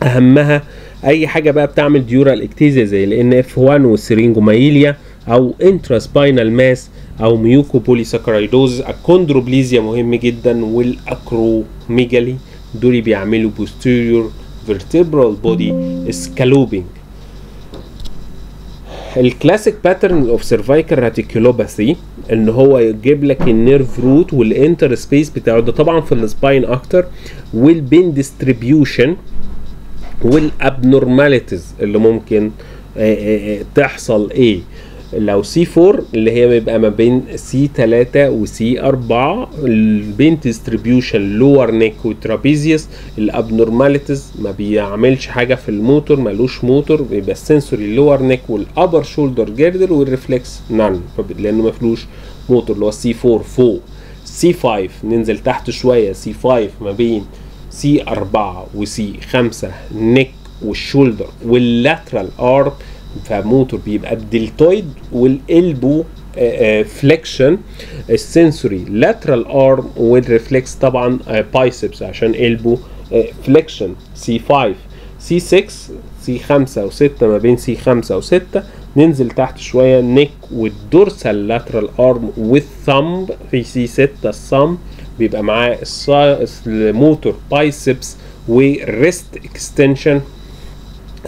اهمها اي حاجه بقى بتعمل ديورال اكتيزيا زي الان اف واحد والسرينجومايليا او انتراسباينال ماس او ميوكوبوليساكرايدوز، الكوندروبليزيا مهم جدا، والاكروميجالي، دول بيعملوا بوستيريور فيرتبرال بودي سكالوبينج. الكلاسيك باترن اوف سيرفايكال راتيكولوباثي ان هو يجيب لك النيرف روت والانتر سبيس بتاعه، ده طبعا في السباين اكتر، والبين ديستريبيوشن والابنورماليتيز اللي ممكن تحصل ايه. لو سي أربعة اللي هي بيبقى ما بين سي ثلاثة وسي أربعة، البين ديستريبيوشن لور نيك وترابيزيوس، الابنورماليتيز ما بيعملش حاجه في الموتور، مالوش موتور، بيبقى السنسوري لور نيك والابر شولدر جيردل والريفلكس نان لانه ما فيهوش موتور اللي هو سي أربعة فوق، سي خمسة ننزل تحت شويه، سي خمسة ما بين سي أربعة وسي خمسة نيك والشولدر واللاترال ارم، فموتور بيبقى الدلتويد والالبو فليكشن، السنسوري لاترال ارم والريفلكس طبعا بايسبس عشان البو فليكشن، سي خمسة سي ستة سي خمسة و6 ما بين سي خمسة و6 ننزل تحت شويه نيك والدورسال لاترال ارم والثامب في سي ستة، الثامب بيبقى معاه الموتور بايسبس وريست اكستنشن،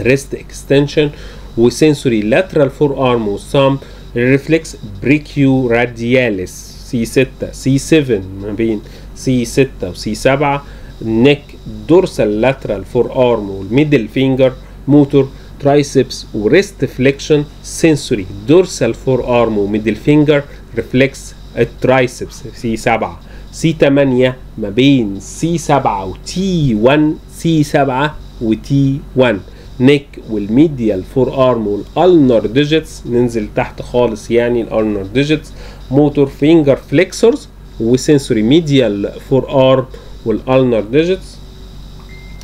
ريست اكستنشن وسنسوري لاترال فور ارم والثامب، الريفلكس بريكيو رادياليس، سي ستة سي سبعة ما بين سي ستة وسي سبعة نيك، دورسال لاترال فور ارم والميدل فينجر، موتور ترايسبس وريست فليكشن، سنسوري دورسال فور ارم وميدل فينجر، ريفلكس الترايسبس، سي سبعة سي ثمانية ما بين سي سبعة وتي واحد، سي سبعة وتي واحد نيك والميديال فور ارم والالنر ديجيتس، ننزل تحت خالص يعني الالنر ديجيتس، موتور فينجر فليكسورز وسنسوري ميديال فور ارم والالنر ديجيتس،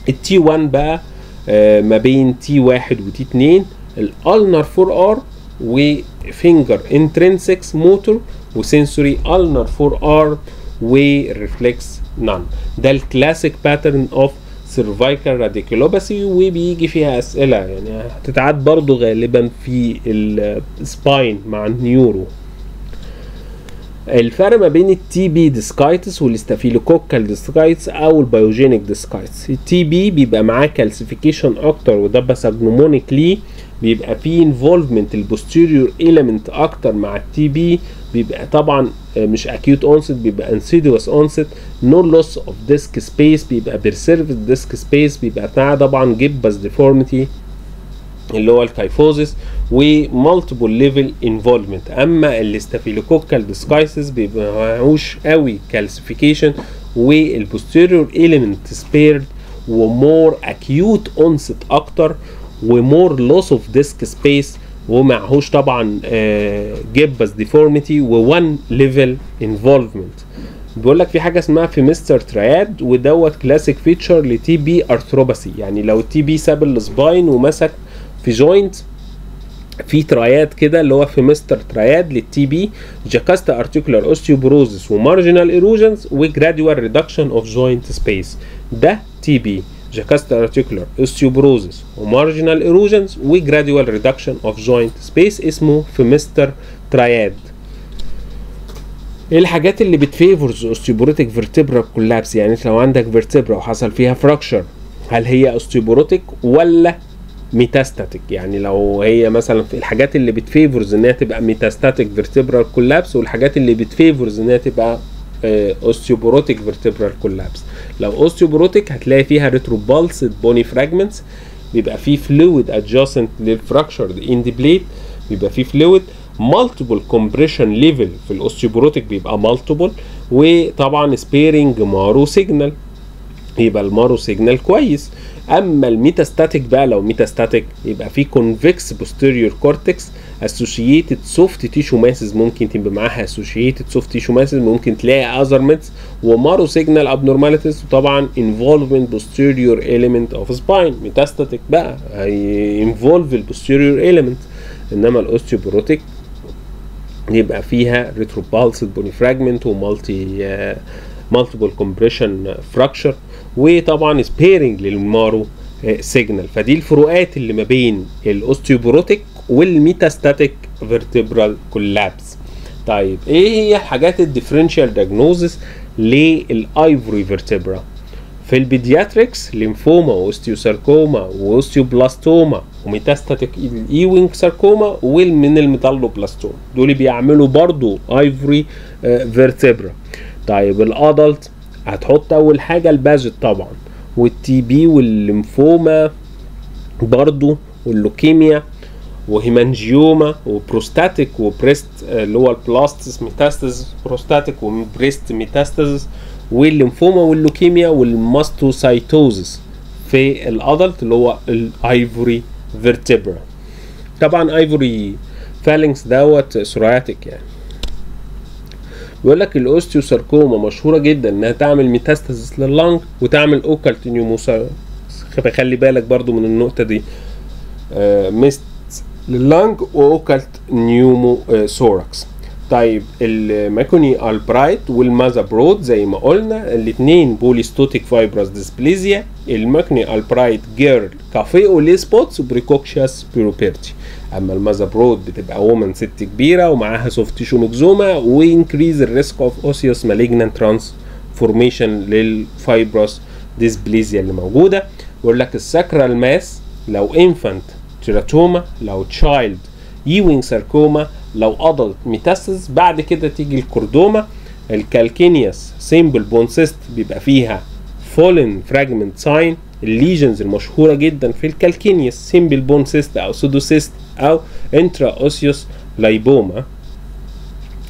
التي واحد بقى آه ما بين تي واحد وتي اتنين، الالنر فور ارم وفينجر انترنسكس موتور وسنسوري النر فور ارم وريفلكس نان. ده الكلاسيك باترن اوف cervical radiculopathy وبيجي فيها اسئله يعني هتتعاد برضو غالبا في السباين مع النيورو. الفرق ما بين التي بي ديسكايتس والاستافيلوكوكال ديسكايتس او البيوجينيك ديسكايتس، التي بي بيبقى معاه كالسيفيكيشن اكتر وده باسجنومونيك ليه، بيبقى فيه انفولفمنت البوستيريور ايلمنت اكتر مع التي بي، بيبقى طبعا مش اكيوت اونست بيبقى انسيديوس اونست، نو لوس اوف ديسك سبيس بيبقى بيرسيرفد ديسك سبيس، بيبقى معاه طبعا جيبس ديفورميتي اللي هو الكايفوزيس ومالتيبل ليفل انفولفمنت. اما الاستافيلوكوكال ديسكايسز بيبقى معهوش قوي كالسيفيكيشن والبوستيريور ايلمنت سبيرد ومور اكيوت اونست اكتر ومور لوس اوف ديسك سبيس ومعهوش طبعا جيبس ديفورميتي وون ليفل انفولفمنت. بيقول لك في حاجه اسمها في مستر ترياد ودوت كلاسيك فيتشر لتي بي ارثروباسي، يعني لو التي بي ساب السباين ومسك في جوينت في ترياد كده اللي هو في مستر ترياد للتي بي، جاكاستا ارتيكولار اوستيوبروزس ومارجنال ايروجنز وجراديوال ريدكشن اوف جوينت سبيس. ده تي بي جاكاستا ارتيكولار اوستيوبروزس ومارجنال ايروجنز وجراديوال ريدكشن اوف جوينت سبيس اسمه في مستر ترياد. ايه الحاجات اللي بتفيفورز اوستيوبروتيك فيرتبرا كولابس؟ يعني لو عندك فيرتبرا وحصل فيها فراكشر هل هي اوستيوبروتيك ولا ميتاستاتيك؟ يعني لو هي مثلا في الحاجات اللي بتفيفورز انها تبقى ميتاستاتيك فيرتبرال كولابس والحاجات اللي بتفيفورز انها تبقى اوستيوبروتيك فيرتبرال كولابس. لو اوستيوبروتيك هتلاقي فيها ريتروبالس بوني فراجمنتس، بيبقى في فلويد ادجاسنت للفراكشر ان دي بليت، بيبقى في فلويد مالتيبل كومبريشن ليفل في الاوستيوبروتيك بيبقى مالتيبل، وطبعا سبيرنج مارو سيجنال يبقى المارو سيجنال كويس. اما الميتاستاتيك بقى لو ميتاستاتيك يبقى في كونفكس بوستيريور كورتكس اسوشييتد سوفت تيشو ماسز، ممكن تبقى معاها اسوشييتد سوفت تيشو ماسز، ممكن تلاقي اذر ميتس ومارو سيجنال ابنورماليتيز، وطبعا انفولفمنت بوستيريور ايليمنت اوف سباين. ميتاستاتيك بقى هي انفولف البوستيريور ايليمنت، انما الاوستيوبروتيك يبقى فيها ريتروبالسد بوني فراجمنت ومالتي مالتيبل كومبريشن فراكشر وطبعا سبيرنج للمارو سيجنال. فدي الفروقات اللي ما بين الاوستيوبروتيك والميتاستاتيك فيرتبرال كولابس. طيب ايه هي الحاجات الديفرنشال دايجنوزس للايفوري فيرتبرا؟ في البيدياتريكس ليمفوما واوستيوساركوما واوستيوبلاستوما وميتاستاتيك ايوينج ساركوما ومن الميتالوبلاستوما، دول بيعملوا برضو ايفوري فيرتبرا. طيب الادلت هتحط اول حاجه الباجت طبعا والتي بي والليمفوما برضو واللوكيميا وهيمانجيوما وبروستاتيك وبريست اللي هو البلاستس ميتاستس بروستاتيك وبريست ميتاستس والليمفوما واللوكيميا والماستوسايتوزس في الادلت اللي هو الايفوري فيرتبرا. طبعا ايفوري فالنكس دوت سورياتيك يعني. بيقول لك الاوستيوساركوما مشهوره جدا انها تعمل ميتاستاسيس لللنج وتعمل اوكالت نيوموسايتس، خلي بالك برضو من النقطه دي، آه ميست لللنج واوكالت نيوموسوركس. طيب الماكوني البرايت والمازا برود زي ما قلنا الاثنين بوليستوتيك فايبرس ديسبليزيا، الماكوني البرايت جيرل كافيو لي سبوتس بريكوكشياس بيروبيرتي، اما المازا برود بتبقى وومن ست كبيره ومعاها سوفت تيشو مكزوما وانكريز الريسك اوف اوسيوس مالجنان ترانسفورميشن للفايبرس ديسبليزيا اللي موجوده. بيقول لك الساكرال ماس لو انفانت تيراتوما، لو تشايلد يوينج ساركوما، لو ادلت ميتاسيس. بعد كده تيجي الكوردوما الكالكينيوس سيمبل بون سيست، بيبقى فيها فولن فراجمنت ساين، الليجنز المشهوره جدا في الكالكينيوس سيمبل بون سيست او سودوسيست او انترا اوسيوس لايبوما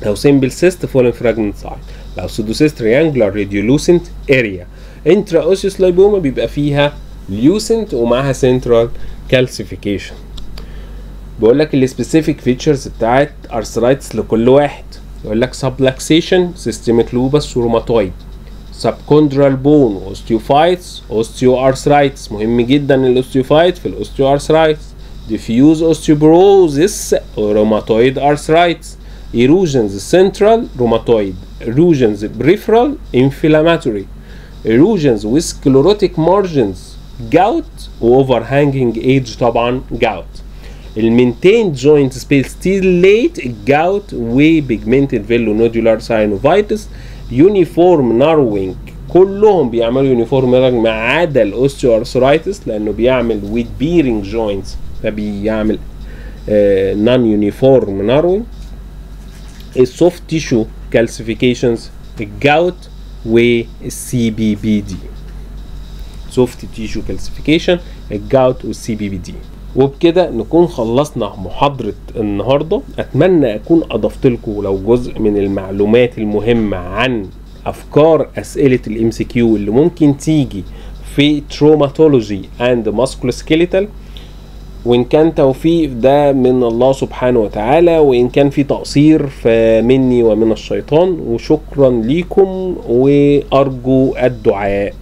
او سيمبل سيست فولن فراجمنت ساين، لو سودوسيست تريانجلر ريديولوسنت اريا. انترا اوسيوس لايبوما بيبقى فيها ليوسنت ومعها سنترال كالسيفيكيشن. بيقول لك السبيسيفيك فيتشرز بتاعت ارثرايتس لكل واحد، يقول لك سبلاكسيشن سيستميك لوبس وروماتويد، سبكوندرال بون واوستيوفايتس اوستيو ارثرايتس، مهم جدا الاوستيوفايت في الاوستيو ارثرايتس، ديفيوز اوستيوبروزس روماتويد ارثرايتس، ايروجنز سنترال روماتويد، ايروجنز بريفرال انفلاماتوري، erosions وsclerotic margins gout وoverhanging age طبعا gout. المينتين joint space till late gout وpigmented villonodular synovitis uniform narrowing كلهم بيعملوا يونيفورم نارنج ما عدا الاوستيوارثرايتس لانه بيعمل ويت بيرنج جوينتس فبيعمل نون يونيفورم نارنج. السوفت تيشو كالسيفيكيشنز الجاوت والسي بي بي دي. سوفت تيشو كالسيفيكيشن الجاوت والسي بي بي دي. وبكده نكون خلصنا محاضرة النهارده، اتمنى اكون اضفت لكم لو جزء من المعلومات المهمة عن افكار اسئله الام سي كيو اللي ممكن تيجي في تروماتولوجي اند ماسكولوسكيليتال. وان كان توفيق ده من الله سبحانه وتعالى، وان كان في تقصير فمني ومن الشيطان. وشكرا ليكم وارجو الدعاء.